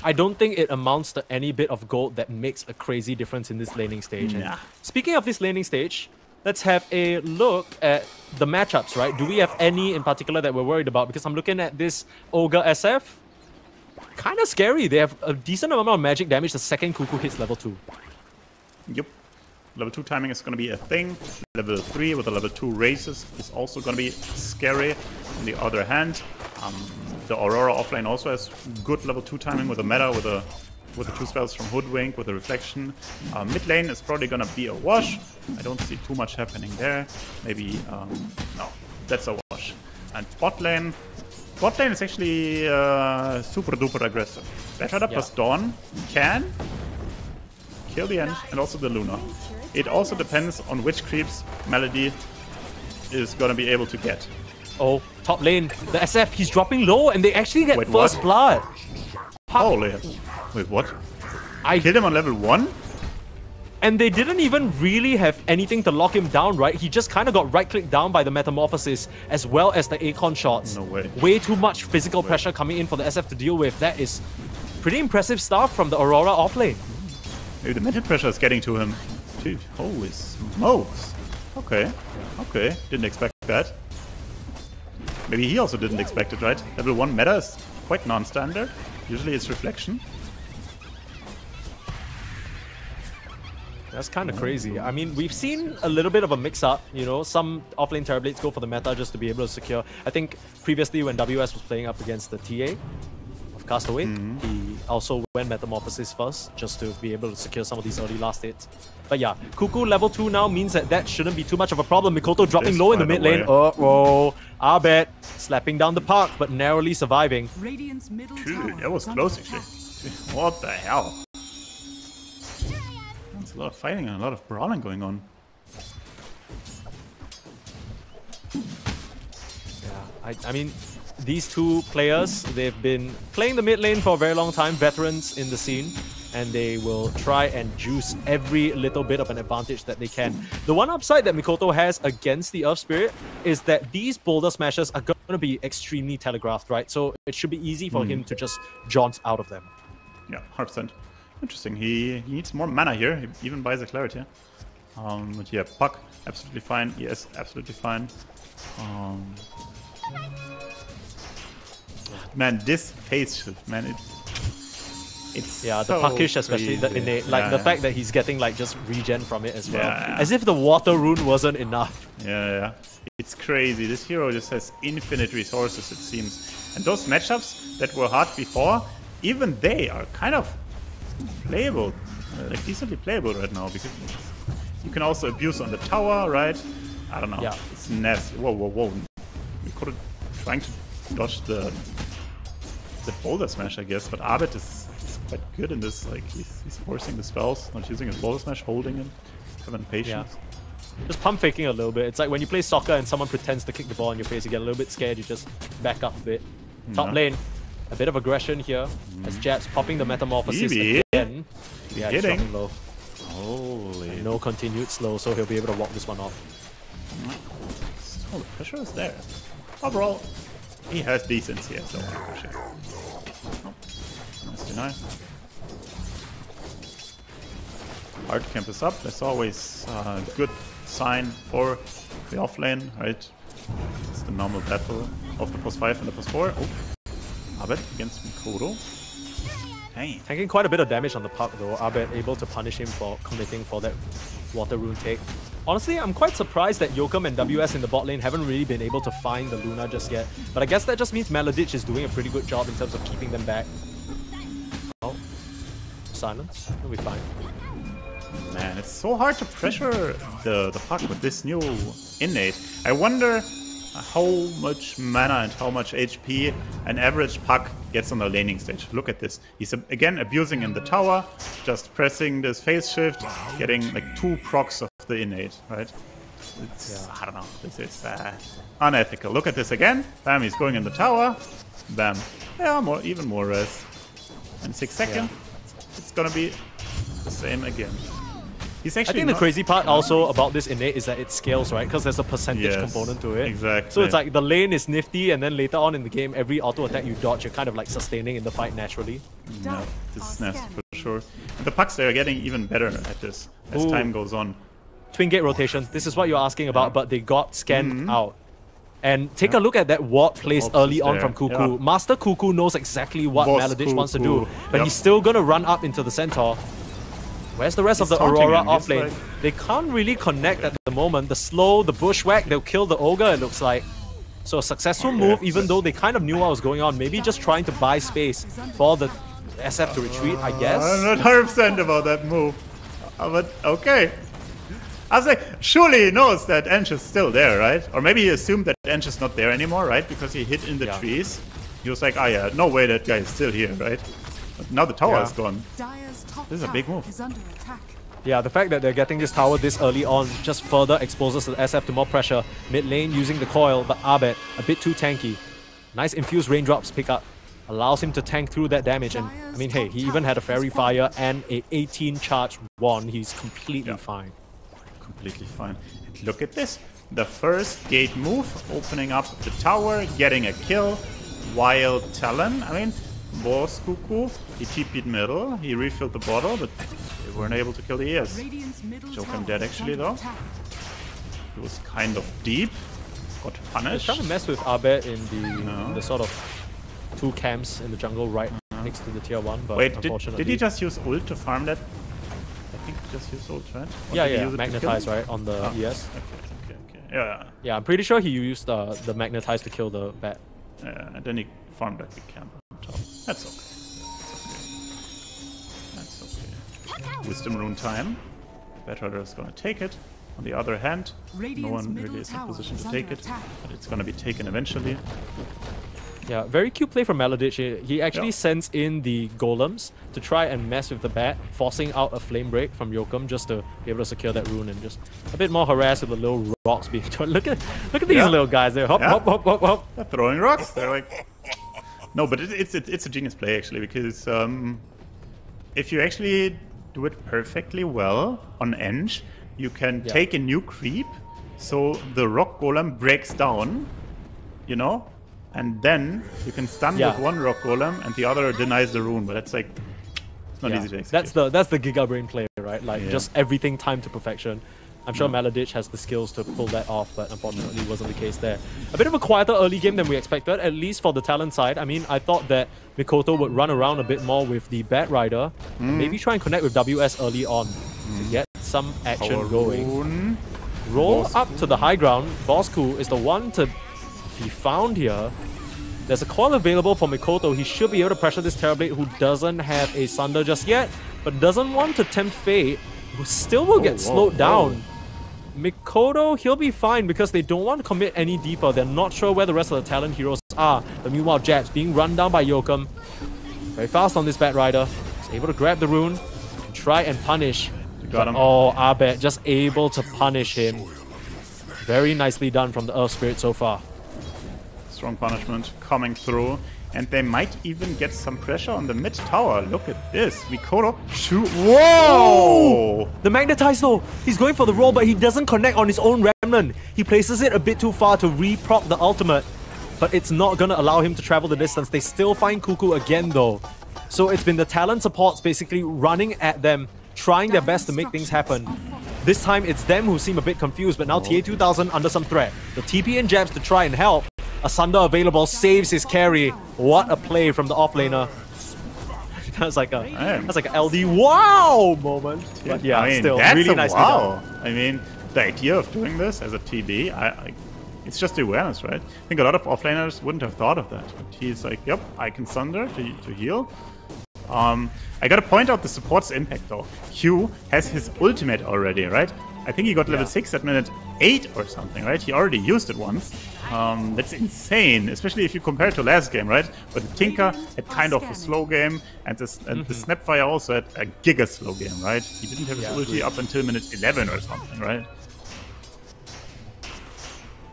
I don't think it amounts to any bit of gold that makes a crazy difference in this laning stage. Nah. And speaking of this laning stage, let's have a look at the matchups, right? Do we have any in particular that we're worried about? Because I'm looking at this Ogre S F. Kind of scary. They have a decent amount of magic damage the second Kuku hits level two. Yep. Level two timing is going to be a thing. Level three with the level two raises is also going to be scary. On the other hand, um, the Aurora offlane also has good level two timing with a meta, with a... with the two spells from Hoodwink, with the Reflection. Uh, mid lane is probably gonna be a wash. I don't see too much happening there. Maybe, um, no, that's a wash. And bot lane, bot lane is actually uh, super duper aggressive. Batrider yeah. plus Dawn can kill the Ent and also the Luna. It also depends on which creeps Maladie is gonna be able to get. Oh, top lane, the S F, he's dropping low and they actually get Wait, first what? blood. Pop. Holy. Wait, what? I killed him on level one? And they didn't even really have anything to lock him down, right? He just kind of got right-clicked down by the Metamorphosis as well as the Akon shots. No way. Way too much physical no pressure coming in for the S F to deal with. That is pretty impressive stuff from the Aurora offlane. Maybe the mental pressure is getting to him. Dude, holy smokes. Okay, okay. Didn't expect that. Maybe he also didn't expect it, right? Level one meta is quite non-standard. Usually it's Reflection. That's kind of crazy. I mean, we've seen a little bit of a mix-up, you know, some offlane Terrorblades go for the meta just to be able to secure. I think previously when W S was playing up against the T A of Castaway, mm-hmm. he also went Metamorphosis first just to be able to secure some of these early last hits. But yeah, Kuku level two now means that that shouldn't be too much of a problem. Mikoto dropping this low in the mid lane. Uh-oh. Abed slapping down the Puck, but narrowly surviving. Radiant's middle tower. Dude, that was close actually. What the hell? A lot of fighting and a lot of brawling going on. Yeah, I, I mean, these two players, they've been playing the mid lane for a very long time, veterans in the scene, and they will try and juice every little bit of an advantage that they can. The one upside that Mikoto has against the Earth Spirit is that these boulder smashes are going to be extremely telegraphed, right? So it should be easy for mm. him to just jaunt out of them. Yeah, one hundred percent. Interesting, he, he needs more mana here, he even buys a Clarity. Um, but yeah, Puck, absolutely fine. E S, absolutely fine. Um, man, this phase shift, man, it, it's Yeah, so the Puckish especially, the innate, like yeah, the yeah. fact that he's getting like just regen from it as well. Yeah, yeah. As if the Water Rune wasn't enough. Yeah, yeah. It's crazy, this hero just has infinite resources, it seems. And those matchups that were hard before, even they are kind of playable, uh, like decently playable right now, because you can also abuse on the tower, right? I don't know. Yeah. It's nasty. Whoa, whoa, whoa. We could have trying to dodge the the boulder smash, I guess, but Abed is, is quite good in this. Like he's, he's forcing the spells, not using his boulder smash, holding him, having patience. Yeah. Just pump faking a little bit. It's like when you play soccer and someone pretends to kick the ball in your face, you get a little bit scared, you just back up a bit. Yeah. Top lane. A bit of aggression here, as Jabs popping the Metamorphosis Maybe. again. Yeah, he's dropping low. Holy. And no continued slow, so he'll be able to walk this one off. So the pressure is there. Overall, he has decency here, so pressure. Oh, nice deny. Hard camp is up. That's always a good sign for the offlane, right? It's the normal battle of the plus five and the plus four. Oh. Abed against Mikoto. Dang. Tanking quite a bit of damage on the Puck though. Abed able to punish him for committing for that water rune take. Honestly, I'm quite surprised that Yoakum and W S in the bot lane haven't really been able to find the Luna just yet. But I guess that just means Maladie is doing a pretty good job in terms of keeping them back. Oh. Silence. It'll be fine. Man, it's so hard to pressure the, the Puck with this new innate. I wonder how much mana and how much H P an average Puck gets on the laning stage. Look at this. He's again abusing in the tower, just pressing this phase shift, getting like two procs of the innate, right? It's, yeah. I don't know, this is uh, unethical. Look at this again. Bam, he's going in the tower. Bam. Yeah, more, even more rest. In six seconds, yeah. It's gonna be the same again. He's actually I think the crazy part also about this innate is that it scales, right? Because there's a percentage yes, component to it. Exactly. So it's like the lane is nifty, and then later on in the game, every auto attack you dodge, you're kind of like sustaining in the fight naturally. No, this is nasty for sure. And the Pucks, they're getting even better at this as Ooh. time goes on. Twin gate rotation. This is what you're asking about, but they got scanned mm-hmm. out. And take yeah. a look at that ward placed early on from Kuku. Yeah. Master Kuku knows exactly what Maladie wants to do, but yep. he's still going to run up into the centaur. Where's the rest He's of the Aurora off lane? Like... They can't really connect okay. at the moment. The slow, the bushwhack, they'll kill the ogre, it looks like. So a successful okay. move, even though they kind of knew what was going on. Maybe just trying to buy space for the S F to retreat, I guess. Uh, I'm not one hundred percent about that move. Uh, but okay. I was like, surely he knows that Ench is still there, right? Or maybe he assumed that Ench is not there anymore, right? Because he hid in the yeah. trees. He was like, ah, oh, yeah, no way that guy is still here, right? But now the tower yeah. is gone. This is a big move. Yeah, the fact that they're getting this tower this early on just further exposes the S F to more pressure. Mid lane using the coil, but Abed a bit too tanky. Nice infused raindrops pick up. Allows him to tank through that damage. And I mean, hey, he even had a fairy fire and a eighteen charge wand. He's completely yeah. fine. Completely fine. And look at this. The first gate move, opening up the tower, getting a kill. While Talon, I mean... Boss Kuku, he T P'd middle, he refilled the bottle, but they weren't able to kill the E S. Yoakum dead actually though. He was kind of deep, got punished. Trying to mess with Abed in the, no. in the sort of two camps in the jungle right uh-huh. next to the tier one, but Wait, unfortunately... Did, did he just use ult to farm that? I think he just used ult, right? Or yeah, yeah, magnetize, right, on the oh. E S. Okay, okay, okay. Yeah. yeah, I'm pretty sure he used uh, the magnetize to kill the bat. Yeah, and then he farmed that big camp. That's okay. That's okay. That's okay. Wisdom rune time. Batrider is gonna take it. On the other hand, no one really is in position to take it, but it's gonna be taken eventually. Yeah, very cute play from Maladie. He actually yeah. sends in the golems to try and mess with the bat, forcing out a flame break from Yoakum just to be able to secure that rune and just a bit more harass with the little rocks being thrown. Look at look at these yeah. little guys there. Hop, yeah. hop, hop, hop, hop. They're throwing rocks. They're like. No, but it, it's it, it's a genius play actually, because um, if you actually do it perfectly well on Eng, you can yeah. take a new creep, so the rock golem breaks down, you know, and then you can stun yeah. with one rock golem and the other denies the rune. But that's like it's not yeah. easy to execute. That's the that's the Giga Brain play, right? Like yeah. just everything timed to perfection. I'm sure no. Maladie has the skills to pull that off, but unfortunately it wasn't the case there. A bit of a quieter early game than we expected, at least for the Talon side. I mean, I thought that Mikoto would run around a bit more with the Batrider, mm. and maybe try and connect with W S early on mm. to get some action Power going. Rune. Roll Bosku. Up to the high ground. Bosku is the one to be found here. There's a coil available for Mikoto. He should be able to pressure this Terrorblade, who doesn't have a Sunder just yet, but doesn't want to tempt fate, who still will oh, get whoa, slowed whoa. down. Mikoto, he'll be fine because they don't want to commit any deeper. They're not sure where the rest of the Talon heroes are. But meanwhile, Jabs being run down by Yoakum. Very fast on this Batrider. He's able to grab the rune and try and punish. You got him. Oh, Abed just able to punish him. Very nicely done from the Earth Spirit so far. Strong punishment coming through. And they might even get some pressure on the mid tower. Look at this. Mikoto shoot. Whoa! Ooh, the magnetize though. He's going for the roll, but he doesn't connect on his own remnant. He places it a bit too far to re-prop the ultimate. But it's not going to allow him to travel the distance. They still find Kuku again though. So it's been the Talon supports basically running at them, trying their best to make things happen. This time it's them who seem a bit confused, but now T A two thousand under some threat. The T P and Jabs to try and help. A Sunder available saves his carry. What a play from the offlaner. That was like a, that was like a L D wow moment. But yeah, I mean, still that's really nice. Wow. Done. I mean, the idea of doing this as a T B, I, I, it's just awareness, right? I think a lot of offlaners wouldn't have thought of that. But he's like, yep, I can Sunder to, to heal. Um, I gotta point out the support's impact though. Q has his ultimate already, right? I think he got level yeah. six at minute eight or something, right? He already used it once. Um, that's insane, especially if you compare it to last game, right? But the Tinker had kind of a slow game, and the, and mm-hmm. the Snapfire also had a giga slow game, right? He didn't have his yeah, ulti really. up until minute eleven or something, right?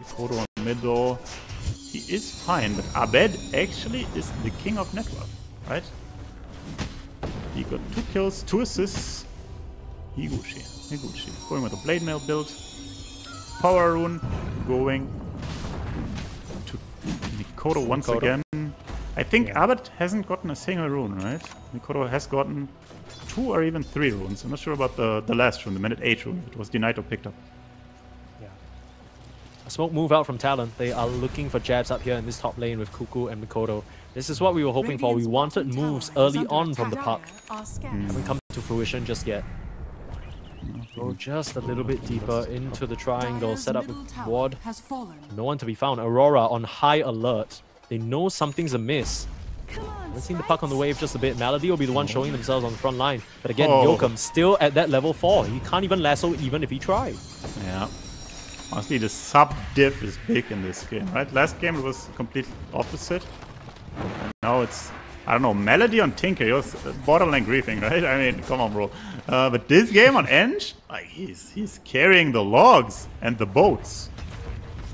Mikoto on middle. He is fine, but Abed actually is the king of network, right? He got two kills, two assists. Higuchi, Higuchi, going with a blade mail build. Power rune, going to Mikoto once Mikoto. again. I think yeah. Abbott hasn't gotten a single rune, right? Mikoto has gotten two or even three runes. I'm not sure about the, the last rune, the minute eight rune. It was denied or picked up. Yeah. A smoke move out from Talon. They are looking for jabs up here in this top lane with Kuku and Mikoto. This is what we were hoping for. We wanted moves early on from the Puck. Mm. Haven't come to fruition just yet. Go just a little bit deeper into the triangle, set up with ward. No one to be found. Aurora on high alert. They know something's amiss. We've seen the Puck on the wave just a bit. Maladie will be the one showing themselves on the front line. But again, oh. Yoakum still at that level four. He can't even lasso even if he tried. Yeah. Honestly, the sub diff is big in this game, right? Last game it was completely opposite. And now it's, I don't know, Maladie on Tinker. You're borderline griefing, right? I mean, come on, bro. Uh, but this game on Eng, like, he's, he's carrying the logs and the boats.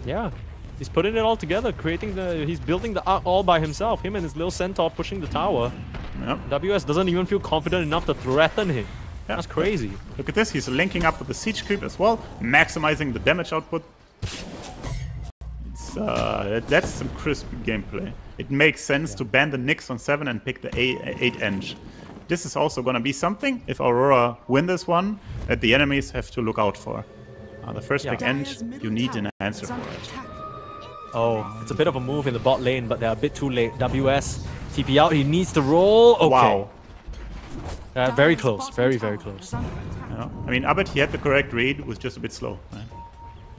Yeah, he's putting it all together, creating the, he's building the arc all by himself. Him and his little centaur pushing the tower. Yep. W S doesn't even feel confident enough to threaten him. Yeah. That's crazy. Look at this, he's linking up with the siege creep as well, maximizing the damage output. It's, uh, that's some crisp gameplay. It makes sense yeah. to ban the Nyx on seven and pick the eight Eng. This is also going to be something, if Aurora win this one, that the enemies have to look out for. Uh, the first yeah. pick end, you need an answer for it. Oh, it's a bit of a move in the bot lane, but they're a bit too late. W S, T P out, he needs to roll. Okay. Wow. Uh, very close, very, very close. Yeah. I mean, Abed, he had the correct read, it was just a bit slow. Right?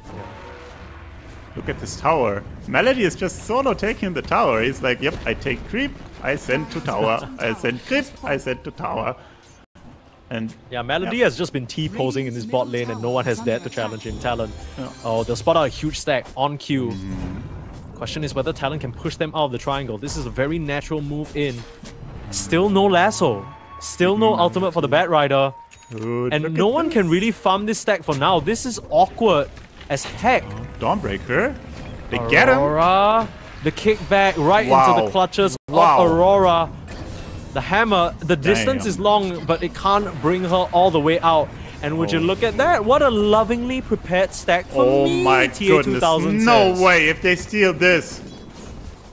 Yeah. Look at this tower. Maladie is just solo taking the tower. He's like, yep, I take creep. I send to tower, I send creep, I send to tower. And yeah, Maladie yeah. has just been T-posing in this bot lane and no one has dared to challenge him. Talon. Yeah. Oh, they'll spot out a huge stack on Q. Mm-hmm. Question is whether Talon can push them out of the triangle. This is a very natural move in. Still no lasso. Still no mm-hmm. ultimate for the Batrider. Dude, and no one this. can really farm this stack for now. This is awkward as heck. Oh, Dawnbreaker. They Aurora. get him. The kickback right wow. into the clutches wow. of Aurora. The hammer, the distance Damn. is long, but it can't bring her all the way out. And would oh. you look at that? What a lovingly prepared stack for oh me, my T A two thousand. No way, if they steal this.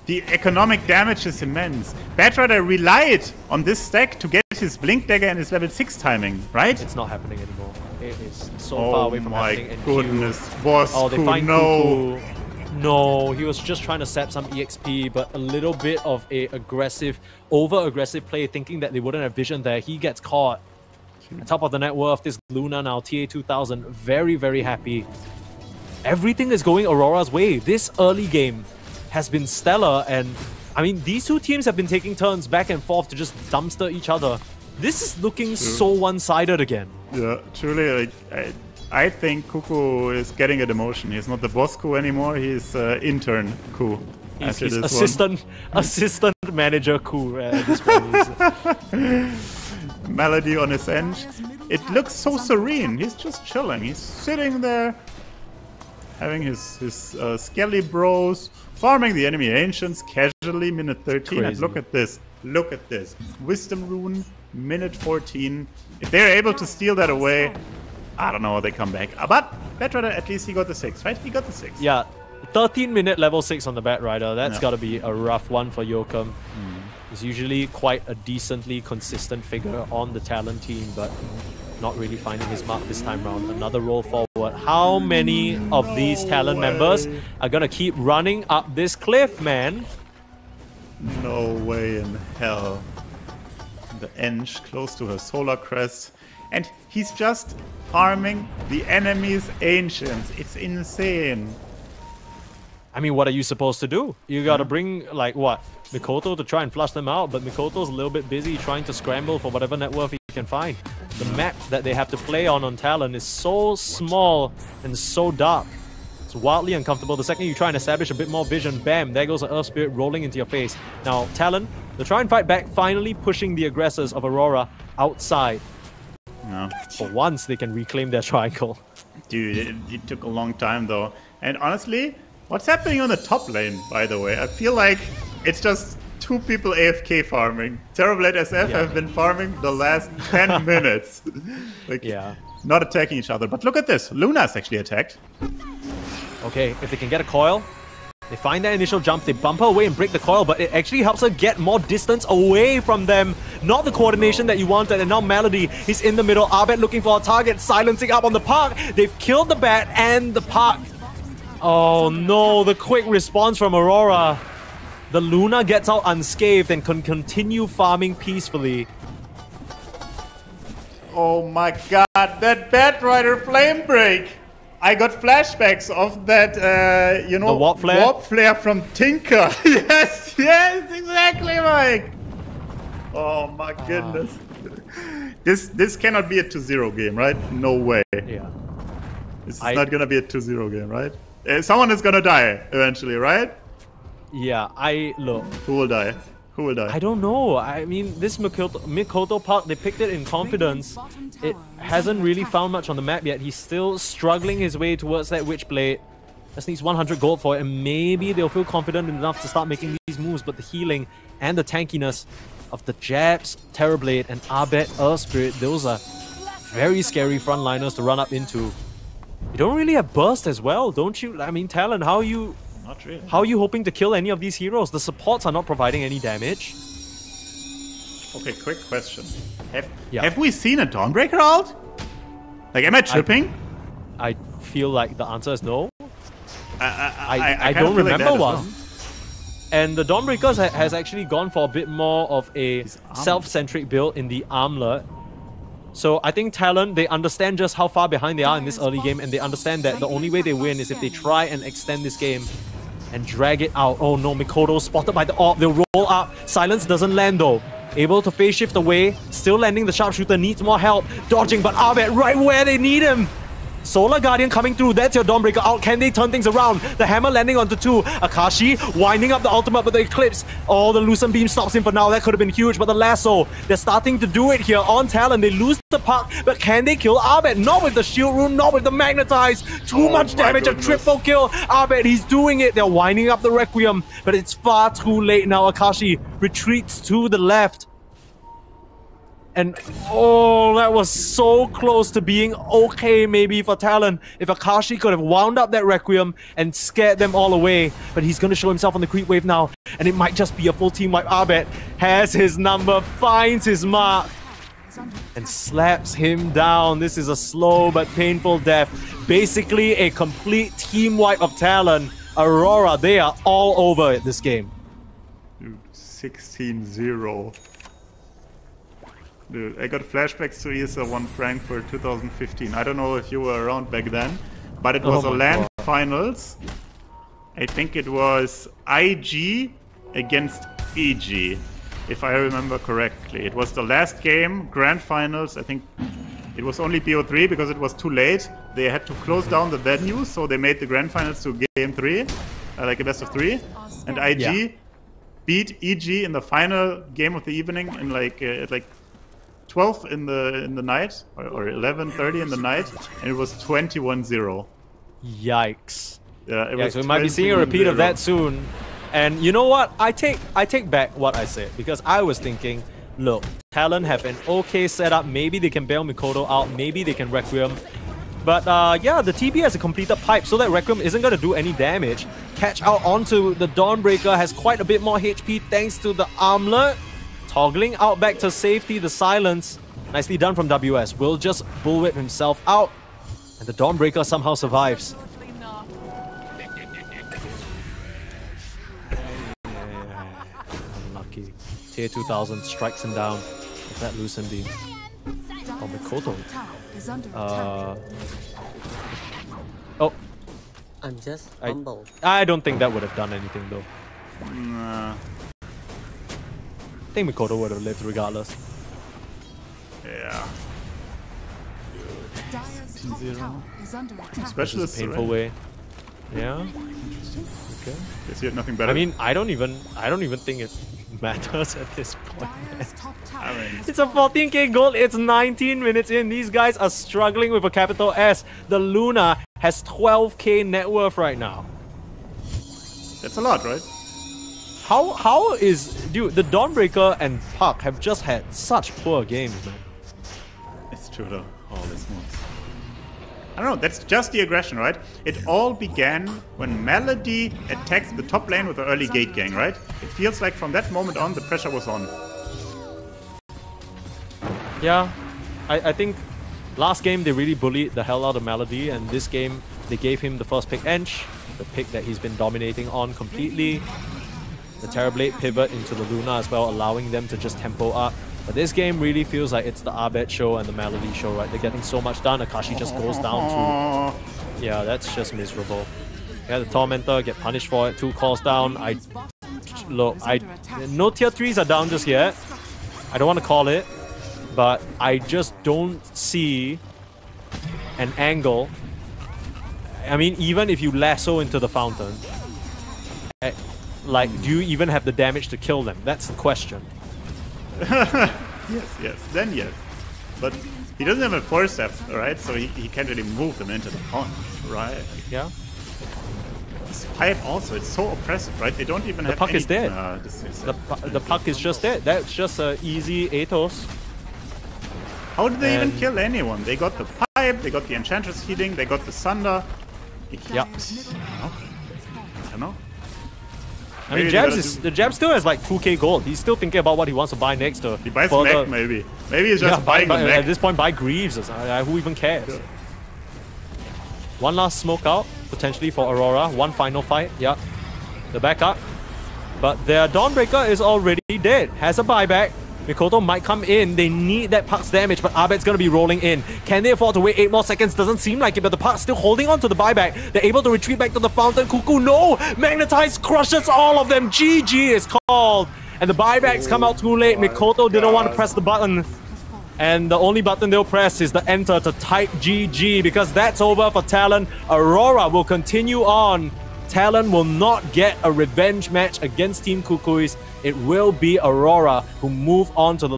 The economic damage is immense. Batrider relied on this stack to get his Blink Dagger and his level six timing, right? It's not happening anymore. It is so oh far away from happening. Oh my goodness, boss. Oh, they Kuku, find no. Kuku. No, he was just trying to sap some E X P, but a little bit of a aggressive, over-aggressive play, thinking that they wouldn't have vision there. He gets caught. At top of the net worth, this Luna now, T A two thousand, very, very happy. Everything is going Aurora's way. This early game has been stellar, and I mean, these two teams have been taking turns back and forth to just dumpster each other. This is looking True. so one-sided again. Yeah, truly, like, I... I think Kuku is getting a demotion. He's not the boss Q anymore. He's uh, intern Q. He's, he's assistant, assistant manager Q. Uh, this Maladie on his end. It looks so serene. He's just chilling. He's sitting there, having his his uh, skelly bros, farming the enemy ancients casually. Minute thirteen. And look at this. Look at this. Wisdom rune. Minute fourteen. If they're able to steal that away. I don't know, they come back. But Batrider, at least he got the six, right? He got the six. Yeah, thirteen minute level six on the Batrider. That's yeah. got to be a rough one for Yoakum. Mm. He's usually quite a decently consistent figure on the Talon team, but not really finding his mark this time round. Another roll forward. How many of no these Talon way. members are going to keep running up this cliff, man? No way in hell. the Enge close to her solar crest, and he's just farming the enemy's ancients. It's insane. I mean, what are you supposed to do? You gotta bring, like, what? Mikoto to try and flush them out, but Mikoto's a little bit busy trying to scramble for whatever net worth he can find. The map that they have to play on on Talon is so small and so dark. It's wildly uncomfortable. The second you try and establish a bit more vision, bam, there goes an Earth Spirit rolling into your face. Now, Talon, they'll try and fight back, finally pushing the aggressors of Aurora outside. No. For once, they can reclaim their triangle. Dude, it, it took a long time, though. And honestly, what's happening on the top lane, by the way? I feel like it's just two people A F K farming. Terrorblade S F yeah. have been farming the last ten minutes. Like, yeah. Not attacking each other. But look at this. Luna's actually attacked. Okay, if they can get a coil, they find that initial jump, they bump her away and break the coil, but it actually helps her get more distance away from them. Not the coordination that you wanted, and now Maladie is in the middle. Abed looking for a target, silencing up on the Puck. They've killed the bat and the Puck. Oh no, the quick response from Aurora. The Luna gets out unscathed and can continue farming peacefully. Oh my god, that Batrider flame break! I got flashbacks of that, uh, you know, the warp flare? warp flare from Tinker. Yes, yes, exactly, Mike. Oh my ah. goodness. This this cannot be a two zero game, right? No way. Yeah. This is I... not gonna be a two zero game, right? Uh, someone is gonna die eventually, right? Yeah, I look. Who will die? Who will die? I don't know. I mean, this Mikoto, Mikoto Park, they picked it in confidence. It hasn't really found much on the map yet. He's still struggling his way towards that Witchblade. Just needs one hundred gold for it, and maybe they'll feel confident enough to start making these moves. But the healing and the tankiness of the Jabs, Terrorblade, and Abed Earth Spirit, those are very scary frontliners to run up into. You don't really have burst as well, don't you? I mean, Talon, how you... Not really. How are you hoping to kill any of these heroes? The supports are not providing any damage. Okay, quick question. Have, yeah. have we seen a Dawnbreaker ult? Like, am I tripping? I, I feel like the answer is no. I, I, I, I, I, I don't remember like one. Well. And the Dawnbreaker ha has actually gone for a bit more of a self-centric build in the armlet. So I think Talon, they understand just how far behind they are in this early game, and they understand that the only way they win is if they try and extend this game and drag it out. Oh no, Mikoto spotted by the orb. They'll roll up. Silence doesn't land though. Able to phase shift away. Still landing the sharpshooter. Needs more help. Dodging, but Abed right where they need him. Solar Guardian coming through. That's your Dawnbreaker out. Can they turn things around? The hammer landing onto two. Akashi winding up the ultimate, but the Eclipse. Oh, the Lucent Beam stops him for now. That could have been huge, but the Lasso, they're starting to do it here on Talon. They lose the Puck, but can they kill Abed? Not with the Shield Rune, not with the Magnetize. Too oh much damage, goodness. A triple kill. Abed, he's doing it. They're winding up the Requiem, but it's far too late now. Akashi retreats to the left. And oh, that was so close to being okay maybe for Talon. If Akashi could have wound up that Requiem and scared them all away. But he's going to show himself on the creep wave now. And it might just be a full team wipe. Abed has his number, finds his mark, and slaps him down. This is a slow but painful death. Basically a complete team wipe of Talon. Aurora, they are all over at this game. Dude, sixteen zero. Dude, I got flashbacks to E S A one Frankfurt two thousand fifteen. I don't know if you were around back then, but it was oh a LAN God. finals. I think it was I G against E G, if I remember correctly. It was the last game, grand finals. I think it was only P O three because it was too late. They had to close down the venue, so they made the grand finals to game three, uh, like a best of three. And I G yeah. beat E G in the final game of the evening in like uh, at like twelve in the in the night, or, or eleven thirty in the night, and it was twenty-one zero. Yikes. Yeah, it yeah, was so we might be seeing a repeat of that soon. And you know what? I take I take back what I said, because I was thinking, look, Talon have an okay setup. Maybe they can bail Mikoto out. Maybe they can Requiem. But uh, yeah, the T B has a completed pipe, so that Requiem isn't going to do any damage. Catch out onto the Dawnbreaker, has quite a bit more H P thanks to the armlet. Toggling out back to safety, the silence. Nicely done from W S. Will just bullwhip himself out. And the Dawnbreaker somehow survives. Unlucky. Tier two thousand strikes him down. Is that Lucen Beam? Oh, Mikoto. Uh, oh. I'm just humble. I, I don't think that would have done anything though. Nah. I think Mikoto would have lived regardless. Yeah. Zero. Especially this painful way. Yeah. Interesting. Okay. Guess he had nothing better. I mean, I don't even, I don't even think it matters at this point. I mean, it's a fourteen K gold. It's nineteen minutes in. These guys are struggling with a capital S. The Luna has twelve K net worth right now. That's a lot, right? How how is dude? The Dawnbreaker and Puck have just had such poor games, man. It's true though. All this moves. I don't know, that's just the aggression, right? It all began when Maladie attacked the top lane with the early gate gang, right? It feels like from that moment on, the pressure was on. Yeah, I, I think last game they really bullied the hell out of Maladie, and this game they gave him the first pick Ench, the pick that he's been dominating on completely. The Terrorblade pivot into the Luna as well, allowing them to just tempo up. But this game really feels like it's the Abed show and the Maladie show, right? They're getting so much done. Akashi just goes down too. Yeah, that's just miserable. Yeah, the Tormentor get punished for it. Two calls down. I look, I no tier threes are down just yet. I don't want to call it, but I just don't see an angle. I mean, even if you lasso into the fountain, like, do you even have the damage to kill them? That's the question. Yes, yes, then yes. But he doesn't have a four-step, right? So he, he can't really move them into the pond, right? Yeah. This pipe also, it's so oppressive, right? They don't even the have puck any... Is dead. Uh, this is the Puck is dead. The Puck is just dead. That's just an easy Atos. How did they and... even kill anyone? They got the pipe, they got the Enchantress healing, they got the Sunder. Yeah. I don't know. I mean, Jabs is, the Jabs still has like two K gold. He's still thinking about what he wants to buy next. To he buys further... mech, maybe. Maybe he's just yeah, buying buy, the buy, mech. At this point, buy Greaves. Or uh, who even cares? Sure. One last smoke out, potentially for Aurora. One final fight. Yeah. The backup. But their Dawnbreaker is already dead. Has a buyback. Mikoto might come in. They need that Puck's damage, but Abed's going to be rolling in. Can they afford to wait eight more seconds? Doesn't seem like it, but the Puck's still holding on to the buyback. They're able to retreat back to the fountain. Kuku, no! Magnetize crushes all of them. G G is called. And the buybacks oh, come out too late. Mikoto didn't God. want to press the button. And the only button they'll press is the enter to type G G, because that's over for Talon. Aurora will continue on. Talon will not get a revenge match against Team Kukuis. It will be Aurora who move on to the